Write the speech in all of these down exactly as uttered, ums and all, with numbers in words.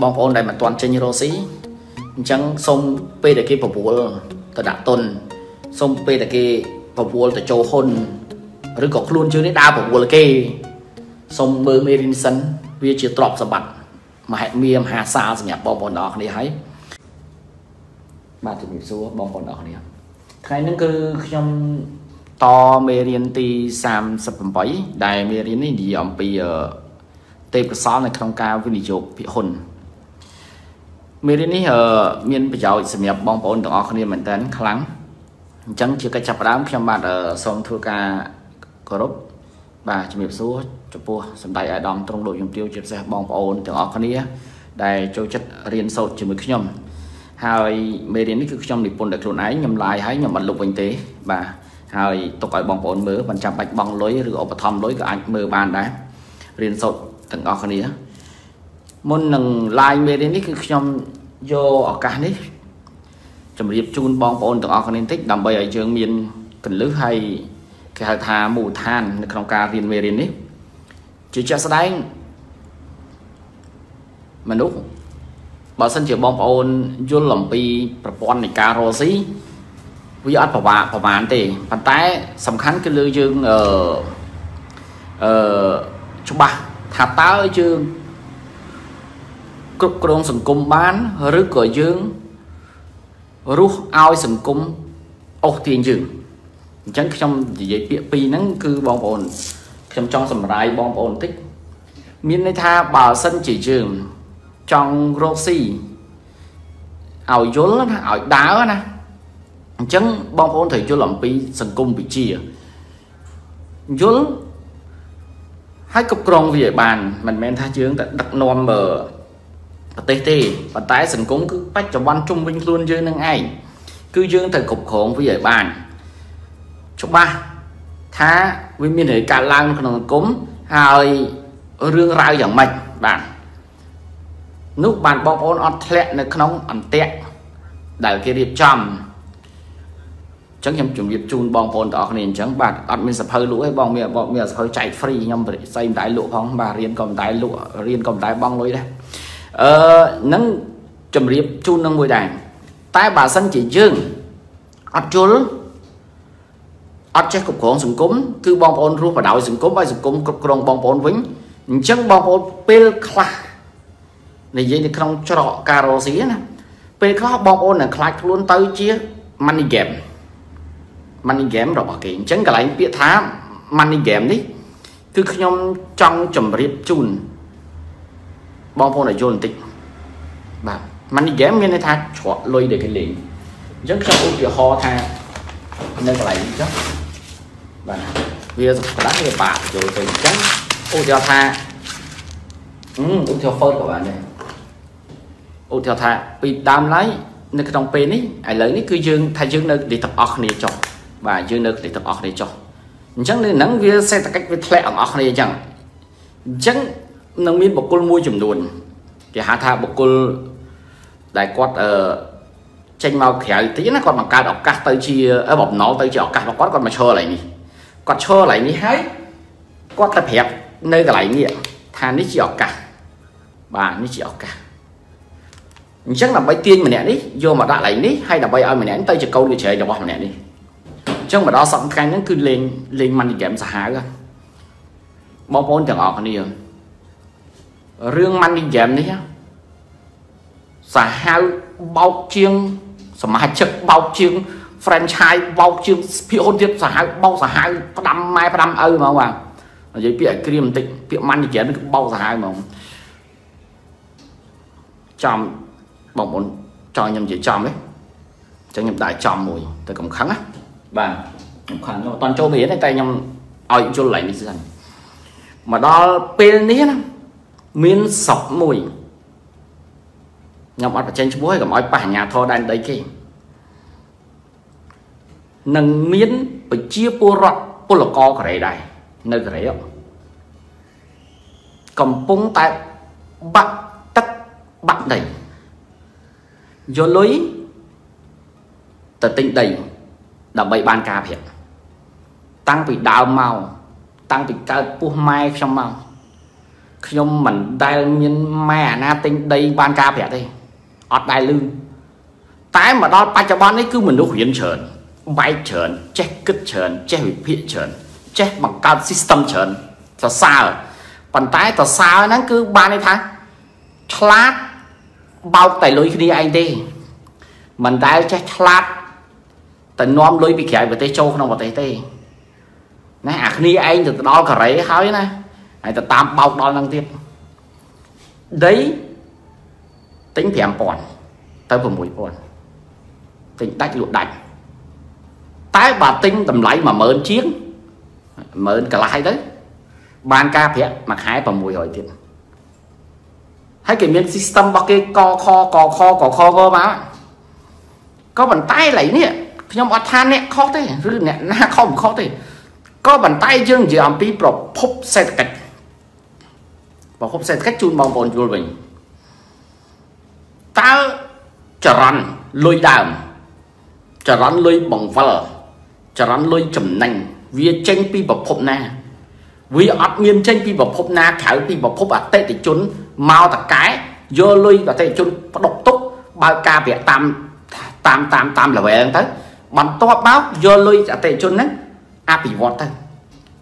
bong bóng này mà toàn trên như rosi chẳng xong pe để kia bùa từ đã tuần xong pe để kia bùa từ châu hồn rồi có luôn chứ đấy đa bùa là kia xong bơ merin sân vì chỉ trọp sập bật mà hãy miêm hà sa gì nhá bong bóng đó này hãy mà thì mình xua bong bóng đó này cái nó cứ trong to merin ti sam sập bảy đại merin này đi ông bây giờ tệp sáu này không cao với nhiều bị hồn Mirini ở miền Bắc Châu sẽ nhập bong bóng đỏ không nên mình đến kháng chẳng chỉ cái chập đám khi mà ở sông thua ca group và chỉ biết số chụp bùa sầm đại ở đầm trong đội dùng tiêu chụp xe bong bóng đỏ không nên đại châu chất riêng sâu chỉ mới khi nhầm hai Mirini cứ trong địa bàn đặc thù này nhầm lại hãy nhầm mặt lục kinh tế và hai tôi gọi bong bóng mới mình chạm bạch bong lối rửa và thầm lối cả anh mờ bàn đấy riêng sâu từng đó không nên môn nâng lai mê đến ít trong vô ở cả đấy chuẩn bị chun bong bóng từ ao nên tích nằm bay ở trường miền cần lứa hay cái hạt thà mù than trong ca riêng mê đến đấy chỉ cho sao đấy mà lúc bảo sân chỉ bong bóng vô lỏng pi propon này cà rô xí ví dụ bảo bạn bảo bạn thì bàn tay sầm khánh cái lứa dương ở ở chúng ba tháp táo ở trường cực rộng sừng cung bán rước cửa dương rút ao sừng cung ô tiền dương chẳng trong gì vậy pi nắng cứ bong bồn trong trong sầm rai bong bồn tích miền tây tha bà sân chỉ trường trong roxy ảo dối lắm ảo đá nè chẳng bong bồn thầy cho làm pi sừng cung bị chia dối hai cực rộng về bàn mình men tha trường đặt non mờ tê tê và tái sừng cũng cứ bách cho ban trung vinh luôn dương nâng ảnh cứ dương thời cục khổng với giải bàn chục ba thá với miền hệ cả lang còn cúng hai rương rau giảng mạnh bạn lúc bàn bóng ôn ọt lẹ nó nóng ẩm tẹ đại kia điệp trầm chẳng nhầm chuẩn điệp chun bóng ôn đó nên chẳng bạn ọt mình sập hơi lũ hay bóng mẹ bọn mẹ hơi chạy free nhầm để xây đáy lụa không bà riêng còn đáy lụa riêng còn đáy bóng lối đây ờ nâng trầm điệp chun nâng mùi đàn tay bà sân chỉ dương ọt chốn ọt chết cục khổng sừng cúng cứ bong bóng rú và đảo sừng cúng bay sừng cúng cục rồng bong bóng vĩnh chân bong bóng pel khla này vậy thì không cho họ caro xí nè pel khla bong bóng là khla luôn tới chia money game money game rồi bỏ kỹ chân cả lại bịa thá money game đi cứ nhom trong trầm điệp chun bong bóng này vô tịch mà mình đi ghém miền này tha chọn lôi để cái liền rất trong ưu việt ho tha nên lại rất và bây giờ đã người bạn rồi thì chắc ưu theo tha ưu theo phơi của bạn này ưu theo tha vì đam lấy nên cái đồng tiền ấy ai lấy đấy cứ dương thay dương nơi để tập học này cho và dương nơi để tập học này cho chắc nên nắng vía xe cách với lẹ học này chẳng chắc nâng miếng bọc côn mua chùm đồn thì hạ tha bọc côn đại quát ở tranh màu khẻ tí nó còn bằng ca đọc cắt tới chi ở bọc nó tới chợ cắt nó quát còn mà cho lại đi quát cho lại đi hết quát là hẹp nơi cái lại nghĩa than đi chợ cả bà đi chợ cả chắc là bay tiên mình nè đi vô mà đã lại đi hay là bay ơi mình nén tới chợ câu đi chơi cho bọc nè đi trong mà đó xong cái nó cứ lên lên mình kém xả ra bọc bốn chẳng họ đi rồi riêng man đi dèm đấy á, xả hao bao chiêng, xả hai chiếc bao chiêng, franchise bao chiêng, phi ôn tiếp xả hao bao xả hai, đâm mai đâm ơi mà không à, vậy pịa kìm tịnh, pịa man đi dèm bao xả hai mà không, chòm, bỏng bỏng, chòm nhầm gì chòm đấy, chòm nhầm đại chòm mùi, tôi cũng kháng á, và kháng toàn châu Mỹ này tay nhầm, ỏi châu lạnh như thế này, mà đó pin đấy á. Miên sọc mùi nhọc mặt và trên chú bố hay gặp mọi bà nhà thô đang đấy kì nâng miên bởi chia bố rọt bố lọc co của rễ này nơi rễ đó cầm bông tại bắt tất bắt đầy vô lối tờ tinh đầy đã bày ban ca việc tăng bị đào màu tăng bị cao bố mai trong màu nhưng mình đây nhưng mà na tinh đây ban ca phải đây ở đây lư tái mà đó ba chấm ban ấy cứ mình nó huyền trơn bay trơn check cất trơn check hủy phe trơn check bằng cao system trơn là sao còn tái là sao nó cứ ban ấy tháng class bao tài lối đi anh đi mình tái check class tận nom lối bị kẹt vào tay châu không vào tay tay nè à khi anh từ đó cả đấy hái này này từ tam bao đó năng tiếp đấy tính thèm còn tới vừa mùi còn tính đách lụt đạch tái bà tính tầm lấy mà mớn chiến mớn cả lại đấy ban ca phép mà hái vào mùi hỏi tiền hãy kiểm biến system bao cái co kho co kho co kho cơ mà có bàn tay lấy nè nhưng mà than nè khó thế rồi nè na không khó thế có bàn tay dương chỉ làm pi pro phúc xe cách và phúc xe cách chun bằng bồn vô mình ta tròn lôi đàm tròn lôi bằng vờ tròn lôi chầm nành vì tranh pi bọc phúc na vì ắt miên tranh pi bọc phúc na khảo pi bọc phúc à tê thì chun mau tạc cái vô lôi và tê chun độc túc bao ca việt tam tam tam tam là về tới bằng to báo vô lôi à tê chun đấy áp bị vọt thôi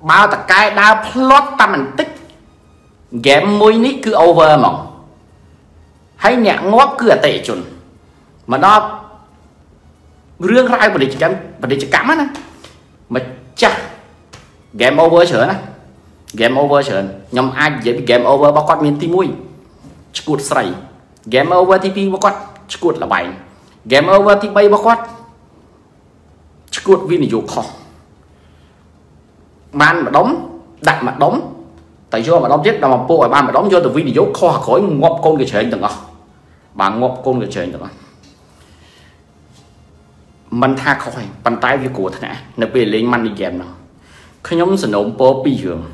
bao tất cái đau plot ta mình tích game môi ní cứ over mỏng hay nhẹ ngót cứ ở tệ chuẩn mà nó riêng ra mà để chỉ cắm mà để chỉ cắm á mà cha game over sửa nè game over sửa nhom ai dễ bị game over bao con miền tây mui chuột sậy game over tê pê bao con chuột là bảy game over tê pê bao con chuột vin nhiều khó ban mà đóng đặt mặt đóng tại do mà đóng chết là mà po ở ban mà đóng do từ video kho khỏi ngọc con người chơi từng không bà ngọc con người chơi từng không mình tha khỏi bàn tay với của thằng này về lên măn đi kèm nó khi nhóm sử dụng po pi giường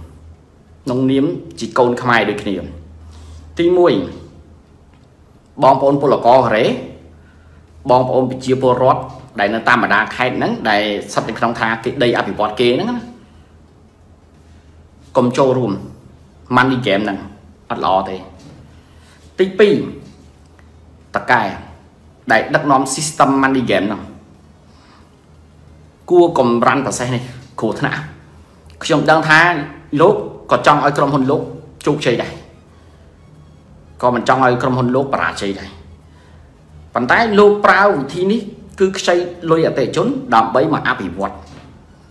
nông niếm chỉ côn không ai được niệm tin mùi bom bom po là co rễ bom bom bị chia po rót đại nó ta mà đang khai nắng đại sắp đến không tha cái đây áp bị bọt kia nữa cầm trâu rùm man đi chém nè bắt lò thế tê pê tất cả đại đất non system man đi chém nè cua cầm rắn vào xe này khổ thế nào trong đang tha lúc còn trong ở trong hồn lúc chụp chơi đây còn mình trong ở trong hồn lúc bà chơi đây bàn tay lô prao thì ní cứ xây lôi ở tệ trốn đạm bấy mà áp bị vọt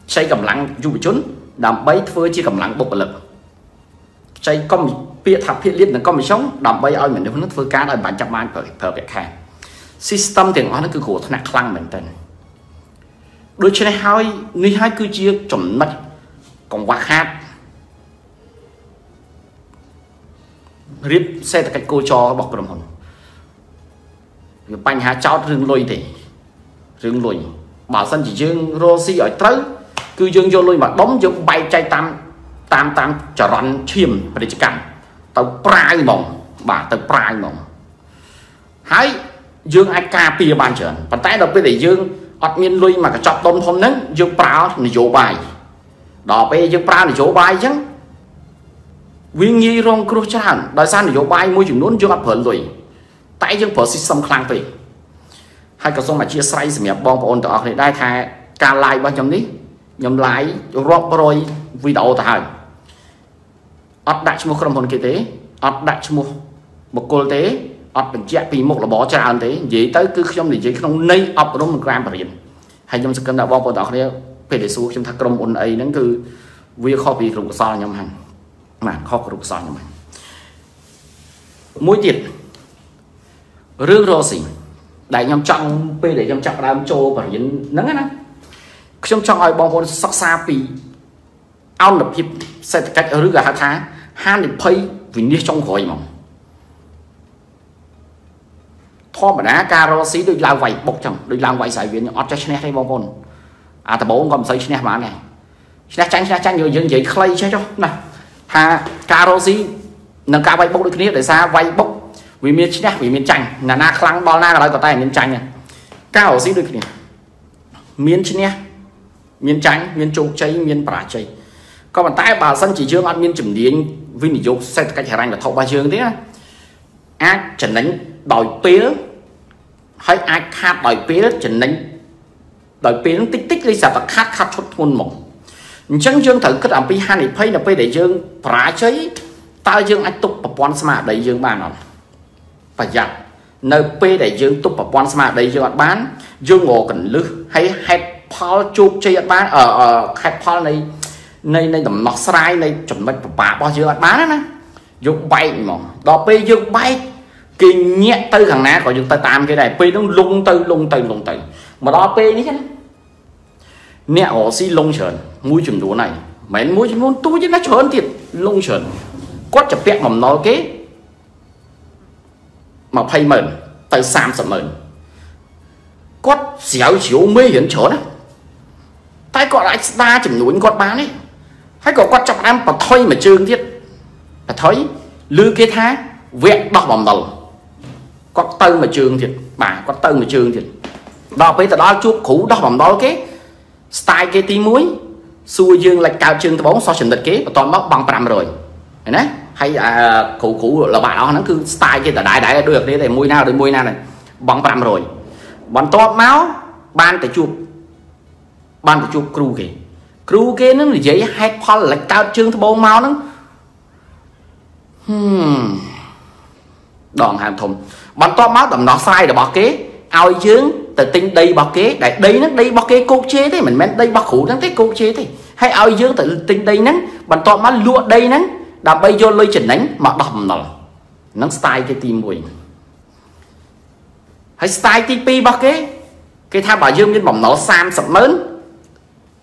xây cầm lăng dù trốn đàm bấy thưa chỉ cầm lặng bộc lực chạy con bị bịa thạp hiện liên là con bị sống đàm bấy ơi mình nếu nó thưa cá rồi bạn chăm ăn phải thờ việc hàng system tiền nó cứ khổ thân nặng lăng mình tên đôi trên hai người hai cứ chia chuẩn mất còn quá khác rip xe cách cô cho bọc đồng hồn bánh há cháu rừng lôi thì rừng lùi bảo sân chỉ dương Rosie ở tới cứ dương vô lôi mà đóng dương bay chạy tam tam tam trở rắn chìm và để chỉ cầm tàu prai mỏng bà tàu prai mỏng hãy dương ai ca pia ban trở và tay đọc với để dương ọt miên lôi mà cái chọc tôm hôm nắng dương prao này dỗ bài đỏ về dương prao này dỗ bài chứ nguyên nghi rong cru chan đòi san này dỗ bài môi trường nôn dương ấp hờn rồi tại dương phở system khang tùy hai cái số mà chia sẻ gì mẹ bom ôn tỏ này đai thay ca lai bao trong đi nhầm lại rót rồi video ta hành ắt đại một không hồn kia tế ắt đại một một cô tế ắt mình chạy vì một là bỏ trả anh thế dễ tới cứ trong để dễ không nay ấp đúng một gram phải hiện hay trong sự cân đạo bao bộ đọc đấy về để xuống trong thác công ổn ấy nó cứ việc khó bị rụng sao nhầm hành mà khó rụng sao nhầm hành mũi tiệt rương rô xỉ đại nhầm trọng về để nhầm trọng làm trâu phải hiện nắng á trong trong ai bong bóng sắc xa vì ao lập hiệp sẽ cách ở rưỡi gà thá han để pay vì như trong khỏi mỏng thoa mà đá caro xí được làm vậy bọc chồng được làm vậy giải viện ở trên hay bong bóng à tập bốn còn xây trên mà này sẽ tránh ra tránh nhiều dân vậy clay chơi đâu này ha caro xí nâng cao vậy bốc được nghĩa để xa vậy bốc vì miền china vì miền tranh là na khăn bao na là có tay miền tranh này cao xí được miền china miền trắng miền trục cháy miền bà cháy còn bàn tay bà sân chỉ chưa ăn miền chùm điên Vinh thì dục sẽ cách hành là thọ ba chương thế á chẩn đánh đòi pía hay ai khát đòi pía chẩn đánh đòi pía tích tích lấy sạch và khát khát chút hôn mộng chẳng dương thử cái làm pi hai này pay là pay để dương phá cháy ta dương anh tục và quan smart đầy dương bàn nó phải giặt nơi pê để dương tục và quan smart đầy dương bán dương ngộ cần lư hay hay paul chụp chơi bán ở hay paul này này này đầm nọ sai này chuẩn bị bà bao nhiêu bán đó dùng bay mà đó pê dương bay kinh nhẹ tư thằng ná của chúng ta tam cái này pê nó lung tư lung tư lung tư mà đó pê đấy chứ nè ổ xí lông sờn mũi chùm đũa này mấy mũi chùm đũa tôi chứ nó sờn thiệt lông sờn quát chập bẹt mầm nói kế mà pay mền tới sam sầm mền quát xéo xíu mê hiển sờn á tay gọi lại ta chùm đũa quát bán ấy hay còn quát chập em mà thôi mà trương thiết mà thấy lư kế thá vẹt đọc mầm đầu quát tư mà trương thiệt bà quát tư mà trương thiệt đó bây giờ đó chuốc khủ đọc mầm nói kế style cái tí muối xua dương là cao chương từ bốn so sánh địch kế và toàn bóc bằng trăm rồi này hay à, cụ cụ là bà đó nó cứ style cái là đại đại được đấy để mùi nào để mùi nào này bằng trăm rồi bọn to máu ban để chụp ban để chụp kêu kì kêu kì nó dễ hay pha là cao chương từ bốn máu nó hmm. Đòn hàng thùng bọn to máu tầm nó sai là bỏ kế ao dương từ tinh đây bọc kế đại đây nó đây bọc kế cột chế thế mình men đây bọc khủ nó thế cột chế thế hay ao dương từ tinh đây nắng bằng to mắt lụa đây nắng đã bay vô lơi chỉnh nắng mà đầm nọ nó style cái tim mùi hay style tivi bọc kế cái tha bảo dương lên bỏng nó sam sập lớn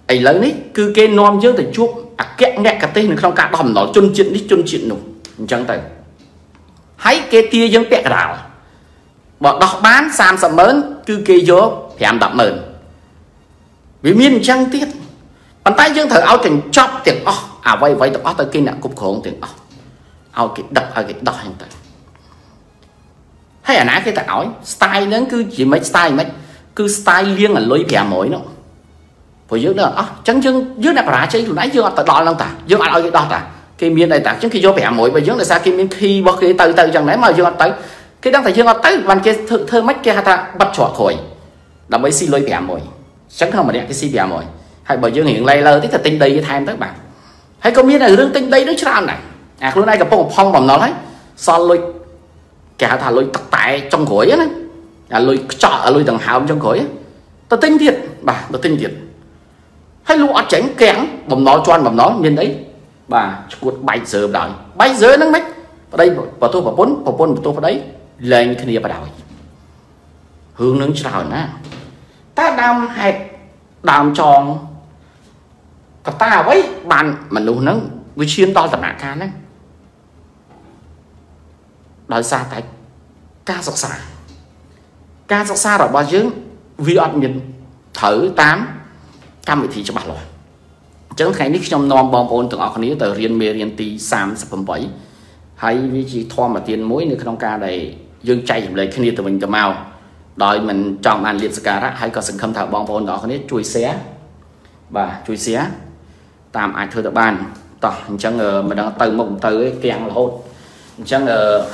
ấy lớn đấy cứ cái non dương từ chuốc à kẹt nhẹ cả tên không cả đầm nó chôn chuyện đi chôn chuyện nụ chẳng tay hãy cái tia dương bẹt rào bọn đọc bán sam sập lớn cứ kê vô thì em đập mờn vì miên trăng tiết bàn tay dương thử áo chỉnh chóp tiền ó à vay vay tập ó tới kia nè cục khổng tiền ó áo kịch đập áo kịch đập hành tới hay là nãy cái ta nói style nó cứ chỉ mấy style mấy cứ style riêng là lối bè mối nó phải dưới đó ó trắng dương dưới này phải chơi nãy dương ta đo lăng ta dương áo kịch đo ta cái miên này ta trắng khi vô bè mối và dưới này sao cái miên khi bọc cái từ từ chẳng nãy mà dương tới cái đang phải chưa ngọt tới bàn kia thơ thơ mắt kia ta bắt chọt khỏi là mới xin lỗi bẻ mồi chẳng không mà đẹp cái xin bẻ mồi hay bởi dương hiện lây lơ tích là tinh đây cái tham tới bạn hay có biết là hướng tinh đây nó cho này à lúc này gặp phong phong bằng nó đấy so lôi cả thà lôi tắc tại trong khối ấy là lôi trọ lôi tầng hào trong khối ta tinh thiệt bà ta tinh thiệt hay lụa tránh kẽng bằng nó cho ăn bằng nó nhìn đấy bà cuộc bay giờ đợi bay giờ nó mất ở đây và tôi và bốn và bốn tôi vào đấy lên cái này bắt đầu hướng nướng trào nè ta đam hẹp đam tròn cả ta với bàn mà nấu nướng với chiên to tập nạ cá đấy đòi xa tại ca sọc xa ca sọc xa rồi bao nhiêu vi ăn miền thử tám cam vị thì cho bạn rồi chẳng thấy nick trong non bom bồn tưởng ở cái này từ riêng mê riêng tì sam sập bầm bẫy hay vì chỉ thoa mà tiền mũi nữa trong ca này dương chay lấy khi từ mình từ màu đợi mình trong màn liệt cả hay có sự khâm thảo bong vốn đó không biết chui xé và chui xé tạm ai thưa tập bàn tỏ chẳng ngờ mà đang từ mộng tới kèn là hôn chẳng ngờ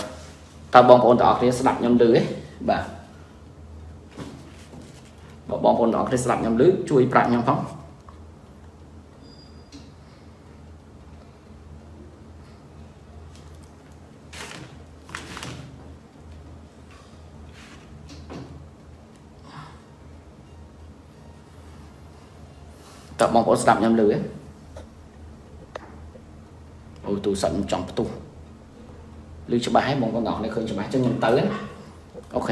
ta bong vốn đó thì sẽ đặt nhầm lưới và bong vốn đó thì sẽ đặt nhầm lưới chui bạc nhầm phóng tập mong có sạp nhầm lưới ôi tôi sẵn trong tù lưu cho bà hãy mong con ngọt này khơi cho bà cho nhìn tới ok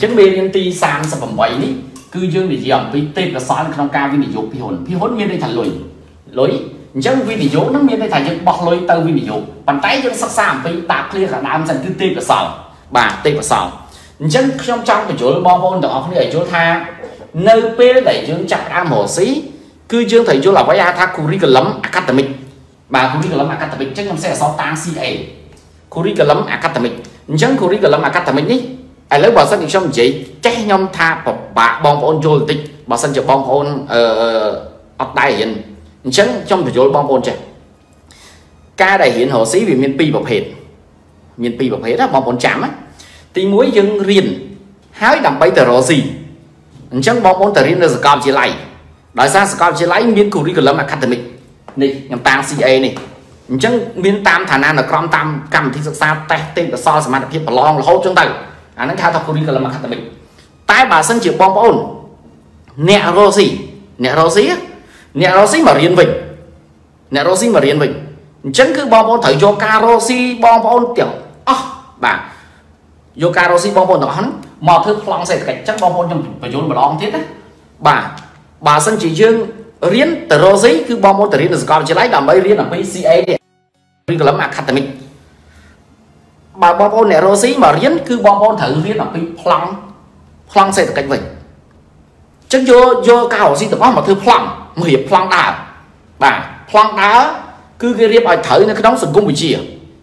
chẳng bê lên ti sang sạp bẩm bẫy đi cư dương để dòng với tên là xóa trong cao với bị dục phi hồn phi hồn miên đây thành lùi lối chẳng vì bị dỗ nó miên đây thành những bọc lối tơ vì bị dục bàn tay chân sắc xàm với tạp liên là nam dành tư tên là sò bà tên là sò chẳng trong trong cái chỗ bom bom đó không để chỗ tha nơi pê đẩy dương chặt am hồ sĩ cư dương thầy vô là với a tha curriculum lắm academic mà curriculum academic chắc không sẽ sáu tám ca curriculum academic chẳng curriculum academic đi ai lấy bảo sân trong chị che nhom tha bà bong ôn vô tịch bảo sân cho bong ôn ở tay hiện chẳng trong thầy vô bong ôn trẻ ការដែលរៀនរស់ស៊ីវាមានពីរប្រភេទមានពីរប្រភេទណាបងប្អូនចាំណាទីមួយយើងរៀនហើយដើម្បីទៅរស់ស៊ីអញ្ចឹងបងប្អូនទៅរៀននៅសាកលវិទ្យាល័យដោយសារសាកលវិទ្យាល័យមាន curriculum academic នេះខ្ញុំតាម xê a នេះអញ្ចឹងមានតាមឋានានុក្រមតាមកម្មវិធីសិក្សាតេស្តទេពកោសល្យសមត្ថភាពប្រឡងរហូតចឹងទៅអាហ្នឹងគេហៅថា curriculum academic តែបើសិនជាបងប្អូនអ្នករស់ស៊ីអ្នករស់ស៊ីអ្នករស់ស៊ីមករៀនវិញអ្នករស់ស៊ីមករៀនវិញអញ្ចឹងគឺបងប្អូនត្រូវយកការរស់ស៊ីបងប្អូនទាំងអស់បាទយកការរស់ស៊ីបងប្អូនទាំងអស់ហ្នឹងមកធ្វើប្លង់សេដ្ឋកិច្ចចឹងបងប្អូនខ្ញុំបញ្យល់ម្ដងទៀតណាបាទបើសិនជាយើងរៀនតរស៊ីគឺបងប្អូនទៅរៀននៅសាកលវិទ្យាល័យដើម្បីរៀនអំពី xê a នេះ Curriculum Academic បើបងប្អូនអ្នករស៊ីមករៀនគឺបងប្អូនត្រូវរៀនអំពីប្លង់ប្លង់សេដ្ឋកិច្ចវិញចឹងយកយកការរស៊ីទាំងអស់មកធ្វើប្លង់មករៀបប្លង់ដើរបាទប្លង់ដើរគឺគេរៀបឲ្យត្រូវនៅក្នុងសង្គមវិទ្យា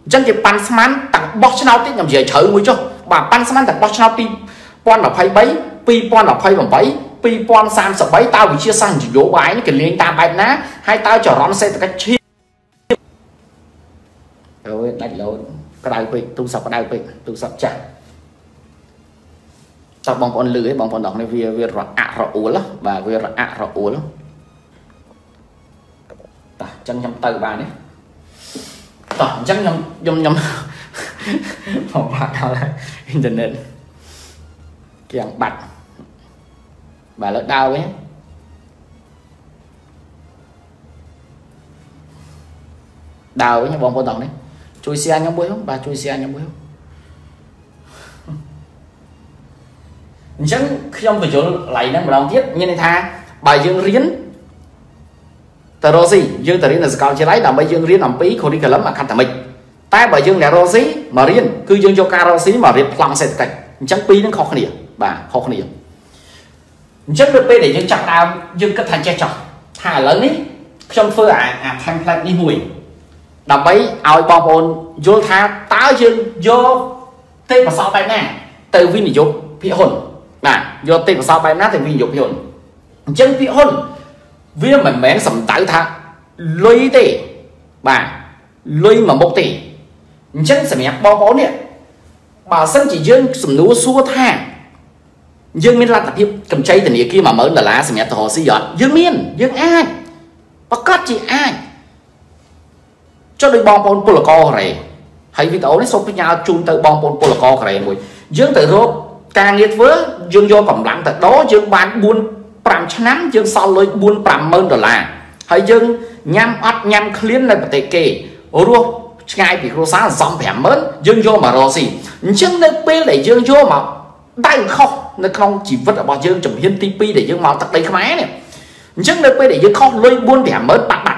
អញ្ចឹងគេប៉ាន់ស្មានតាំងបោះឆ្នោតតិចខ្ញុំនិយាយជ្រៅមួយចុះបាទប៉ាន់ស្មានតាំងបោះឆ្នោតពី二零二三 二零三三តើវិជាសាស្ត្រនយោបាយនេះគេលេងតាមបែបណាហើយតើចរន្តសេដ្ឋកិច្ចឈាមអូយដាច់លោតក្តៅពេកទូរស័ព្ទក្តៅពេកទូរស័ព្ទចាស់តើបងប្អូនលឺទេបងប្អូនដល់នេះវាវារអាក់រអួលបាទវារអាក់រអួលតោះអញ្ចឹងខ្ញុំទៅបាននេះតោះអញ្ចឹងខ្ញុំខ្ញុំខ្ញុំបងបាក់ដល់អ៊ីនធឺណិតគេអង្បាត់và lỡ đau ấy đau ấy nhá bọn con tổng đấy chui xe nhóm bối không bà chui xe nhóm bối không chẳng khi ông phải chỗ lại nó mà làm tiếp như này tha bà dương riêng tờ rô gì dương tờ riêng là cao chế lấy đảm bây dương riêng làm phí khổ đi cả lắm mà khăn thả mình tay bà dương nè rô gì mà riêng cư dương cho ca rô xí mà riêng lòng xe cạch chẳng phí nó khó khăn điểm bà khó khăn điểm chất lượng để những chặt đào dương cất thành che chọc thả lớn ấy trong phương à thành lại đi mùi đọc bấy ao bò bồn vô tha táo dương vô tên và sau bài nè từ vi để dục phi hồn là vô tên và sau bài nát thì vi dục hồn chân phi hồn viên mảnh mén sầm tái thả lôi tỉ bà lôi mà một tỉ chân sẽ nhạc bò bò nè bà sân chỉ dương sầm núi xua tha dương miên là tập hiệp cầm chay thì kia mà mới là lá sẽ nhặt thò xì giọt dương miên dương ai bắt cắt chị ai cho đôi bom bồn polo co này hay vì tao đấy xong với nhau chung tới bom bồn polo co này mùi dương tự rốt càng nghiệt vỡ dương vô phẩm lặng thật đó dương bán buôn pram chán dương sau lối buôn pram mơn rồi là hay dương nhăm ắt nhăm khliến lên bề kề ruột ngay bị ruột sáng xong vẻ mớn dương vô mà rò xì nhưng nơi bên lại dương vô mà đang khóc nó không chỉ vứt ở bao dương trồng hiên tê pê để dương máu tắc đầy khóe này nhưng nơi để dương khóc lôi buôn vẻ mớn bạc bạc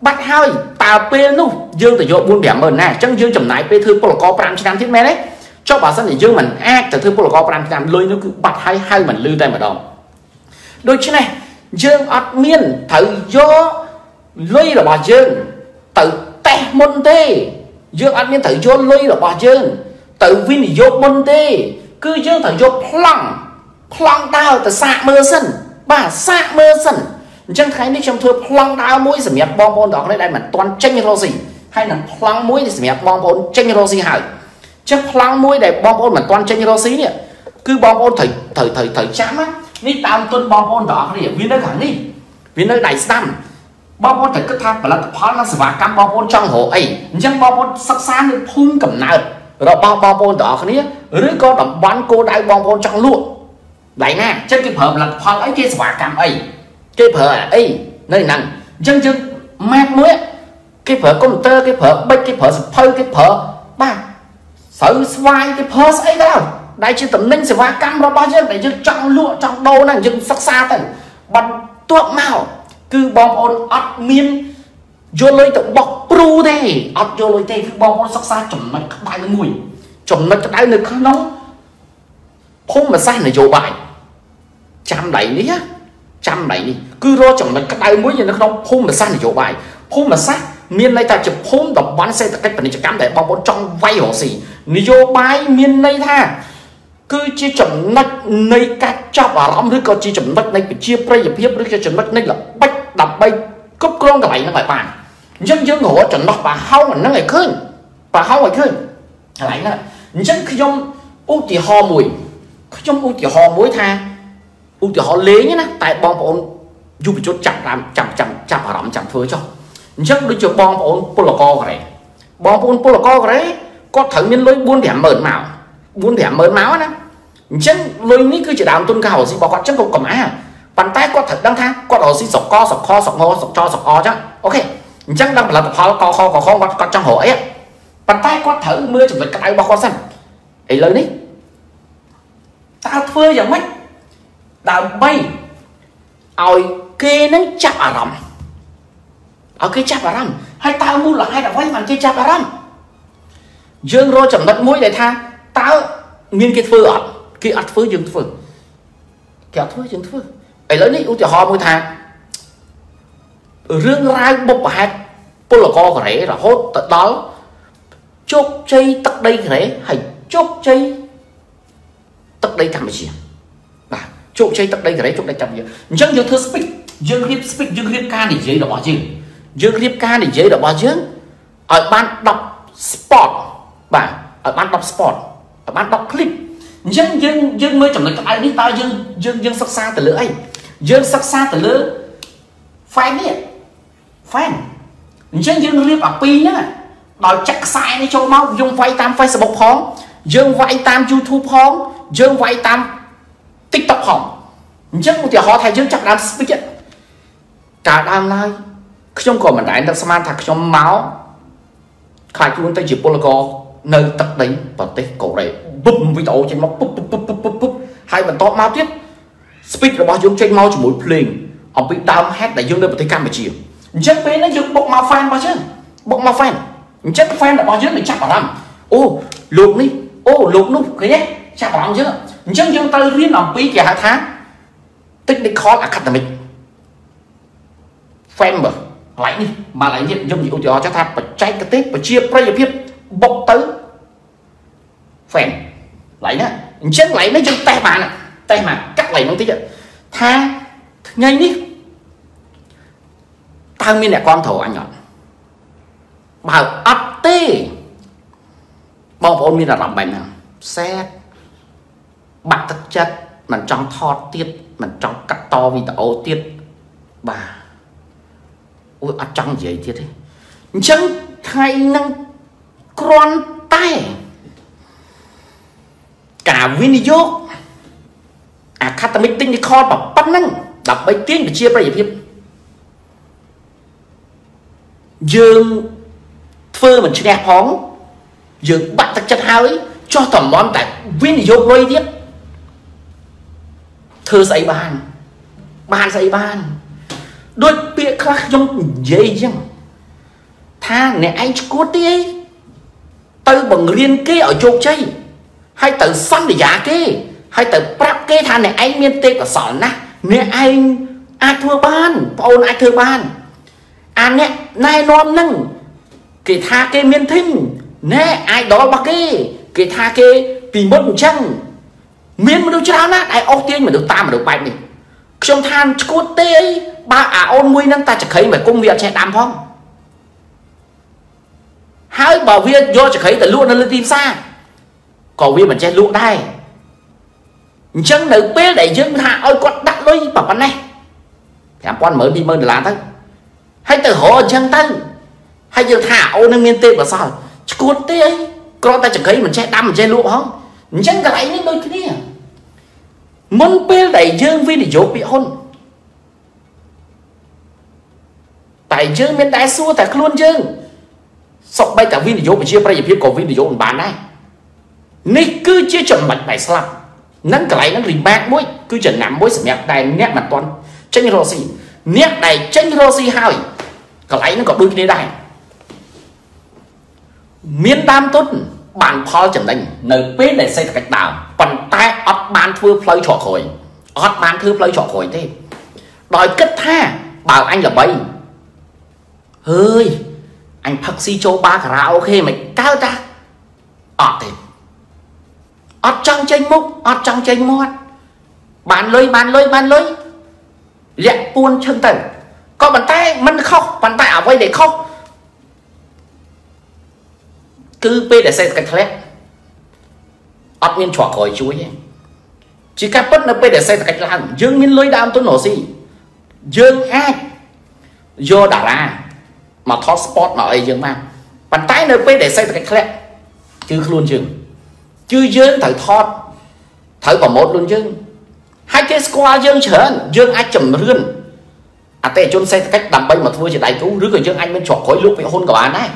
bạc hơi tà pê nu dương tự do buôn vẻ mớn này trong dương trồng nái pê thư polo co pram chăn thiết mẹ đấy cho bà sân để dương mình ác từ thư polo co pram chăn lôi nó cứ bạc hay hay mình lưu tay mà đồng đôi chứ này dương ọt miên thử do lôi là bà dương tự tè môn tê dương ọt miên thử do lôi là bà dương tự vin để do môn tê cứ dương thử do plong plong đào từ sạ mơ sân bà sạ mơ sân chẳng thấy đi trong thưa plong đào mũi sẩm nhạt bom bồn đó đây đây mà toàn tranh rô gì hay là plong mũi thì sẩm nhạt bom bồn tranh rô gì hại chứ plong mũi để bom bồn mà toàn tranh rô xí nè cứ bom bồn thử thử thử thử chán á ní tam tuần bom bồn đó thì viên nó thẳng đi viên nó đầy sâm bom bồn thử cứ tháp và là phá nó và cắm bom bồn trong hồ ấy chẳng bom bồn sắc sáng được phun cầm nợ rồi bom bom bồn đó cái rứa có đập bán cô đại bom bồn trong luôn vậy nè chứ cái phở là phở ấy kia xóa cam ấy cái phở ấy nơi nặng chân chân mát muối cái phở công tơ cái phở bách cái phở phơi cái phở ba sợi xoay cái phở ấy đâu đại chứ tầm ninh xóa cam rồi bao nhiêu đại chứ trong lụa trong đâu này nhưng sắc xa tần bằng tuộc màu cứ bom ôn ọt miên vô lôi tổng bọc pru đây ọt vô lôi tê cứ bom ôn sắc xa chồng mất các bài mùi chồng mất các bài nơi khá nóng không mà sai là vô bài trăm đẩy đi á trăm đẩy đi cứ lo chồng mình cái tay mũi như nó không không mà sai là vô bài không mà sát miền này ta chụp không đọc bán xe cách phần này cảm để bao bọn trong vay hồ xì vô bài miền này tha cứ chia chồng nách này cá cho vào lõm thứ có chia chồng nách này bị chia prey hiệp hiếp cho chồng nách này là bách đập bay cúp con cả bảy nó phải bàn dân dân ngộ trận đọc bà hao mà nó ngày khơn bà hao ngày khơn lại nữa dân khi trong ưu thì ho mùi khi trong ưu thì ho mối tha ưu thì họ lé nhá tại bom bọn dù bị chốt chặt làm chặt chặt chặt hoạt động chặt phơi cho dân đối chiếu bom bọn polaco này bom bọn polaco đấy có thằng nhân lối buôn thẻ mờn mạo buôn thẻ mờn máu đó dân lối ní cứ chỉ đào tôn cao gì bảo con chân không cầm á bàn tay có thật đang tha có đầu xí sọc co sọc kho sọc ngô sọc cho sọc o chứ ok chắc đang là một kho co kho co kho con trong hỏi ấy bàn tay có thử mưa chuẩn bị cái tay bao con xanh ấy lớn đấy tao phơi giờ mất đào bay ỏi kê nó chạp à rầm ở cái chạp à rầm hay tao mua là hai đào bay màn kia chạp à rầm dương rô chẩm đất mũi để tha tao nghiên cái phơi ở kia ăn phơi dương phơi kéo thôi dương phơi ấy lớn đấy ưu tiểu ho mùi tha rương rai bộc hạt polaco cái là hốt tận đó chốt chay tắc đây cái hãy chốt chay tắc đây làm gì à chốt chay tắc đây cái chốt đây làm gì dân dân thưa speak dân clip speak dân clip ca để giấy đỏ chứ dân clip ca để giấy đỏ chứ ở ban đọc sport bạn ở ban đọc sport ở ban đọc clip dân dân dân mới chẳng nói ai biết tao dân dân dân sắc xa từ lưỡi anh dân sắc xa từ lưỡi fan đi fan dân dân clip ở pi nhá đòi chắc sai đi cho máu dùng vay tam Facebook hóng dương vay tam YouTube hóng dương vay tam TikTok hóng dân một tiểu họ thầy dương chắc đam biết chứ cả đam lai trong cổ mình đại đang xem thật trong máu khai chúng ta chỉ polaco nơi tập đấy và tết cổ này bùm với tàu trên máu bùm bùm bùm bùm bùm bùm hai mình to máu tiếp speed là bao dương trên máu chỉ mỗi playing ông bị đam hết đại dương nơi một tây cam mà chiều dân bên nó dương bộc máu fan bao chứ bộc máu fan chất fan là bao nhiêu mình chặt vào làm ô lục đi ô lục lúc cái đấy chặt vào làm chứ chân chân tay riêng làm quý kìa hai tháng tích đi khó là khát là mình fan mà lại đi mà lại nhận dùng nhiều đó cho ta phải cháy cái tết và chia play hiệp bọc tới fan lại nữa chân lại nó chân tay bạn tay mà cắt lại nó tí chứ tha ngay đi tao mới là con thầu anh nhọn bảo ấp tê bao nhiêu mình là làm bài nào xét bạc thực chất mình trong thọt tiết mình trong cắt to vì tao tiết bà ôi ở trong gì tiết đấy chẳng thay năng con tay cả video à khát tâm tinh đi kho bảo bắt năng đập mấy tiếng để chia ra gì tiếp dương phơ mình sẽ đẹp hóng dựng bắt tắc chất hơi cho tầm món tại video play tiếp thơ dạy bàn bàn dạy bàn đôi bịa khác trong dây chăng tha nè anh cốt đi từ bằng riêng kê ở chốt chay hay từ xăng để giá kê hay từ prap kê tha nè anh miên tê cả sọn nè nè anh ai thua ban ôn ai thua ban à nè nay non nâng kể tha kê miên thinh nè ai đó bác kê kể tha kê tìm mất một chân miên mà đâu chứ nát ai ốc tiên mà được ta mà được bạch này trong than cốt tê ấy ba à ôn mươi năng ta chẳng thấy mà công việc chạy đám phong hai bảo viên do chẳng thấy là luôn nó lên tìm xa có viên mà chạy luôn đây chân nữ bê để dân hạ ôi con đắt lôi bảo con này thảm con mới đi mơ để làm thôi hay từ hồ chân tân hay giờ thả ô nó miên tê mà sao cốt tê ấy con ta chẳng thấy mình sẽ đâm trên lụa không chẳng cái này đôi kia muốn bê đẩy dương vi để dỗ bị hôn tại dương miền đại xua tại luôn dương sọc bay tại vi để dỗ bị chia bây giờ phía cổ vi để dỗ bán này này cứ chia chuẩn mạch bài slam nắng cái này nó rình bạc mũi cứ chuẩn nắm mũi sẹo đài nét mặt toàn tranh rosi nét đài tranh rosi hai cái này nó có đôi kia đài miền Nam tốt bàn phò chẳng đánh nơi bên để xây cách nào còn tay ấp bàn thưa phơi trọ khỏi ấp bàn thưa phơi trọ khỏi thế đòi kết tha bảo anh là bấy hơi anh thật si cho ba cả ok mày cao ta ọt thì ọt trong tranh múc ọt trong tranh mót bàn lôi bàn lôi bàn lôi lẹ buôn chân tần còn bàn tay mình khóc bàn tay ở đây để khóc cứ bê để xây cái thép ắt miên chọt khỏi chuối chỉ các bất nó bê để xây cái lăng dương miên lưới đam tôi nổ gì dương ai do đã ra mà top sport mà ấy dương mang bàn tay nó bê để xây cái thép chứ luôn chừng chứ dương thử thọt thử vào một luôn chừng hai cái square dương trở dương ai chầm rươn à tệ chôn xây cách đầm bay mà thua chỉ đại cứu rứa rồi dương anh mới chọt khỏi lúc bị hôn của bạn này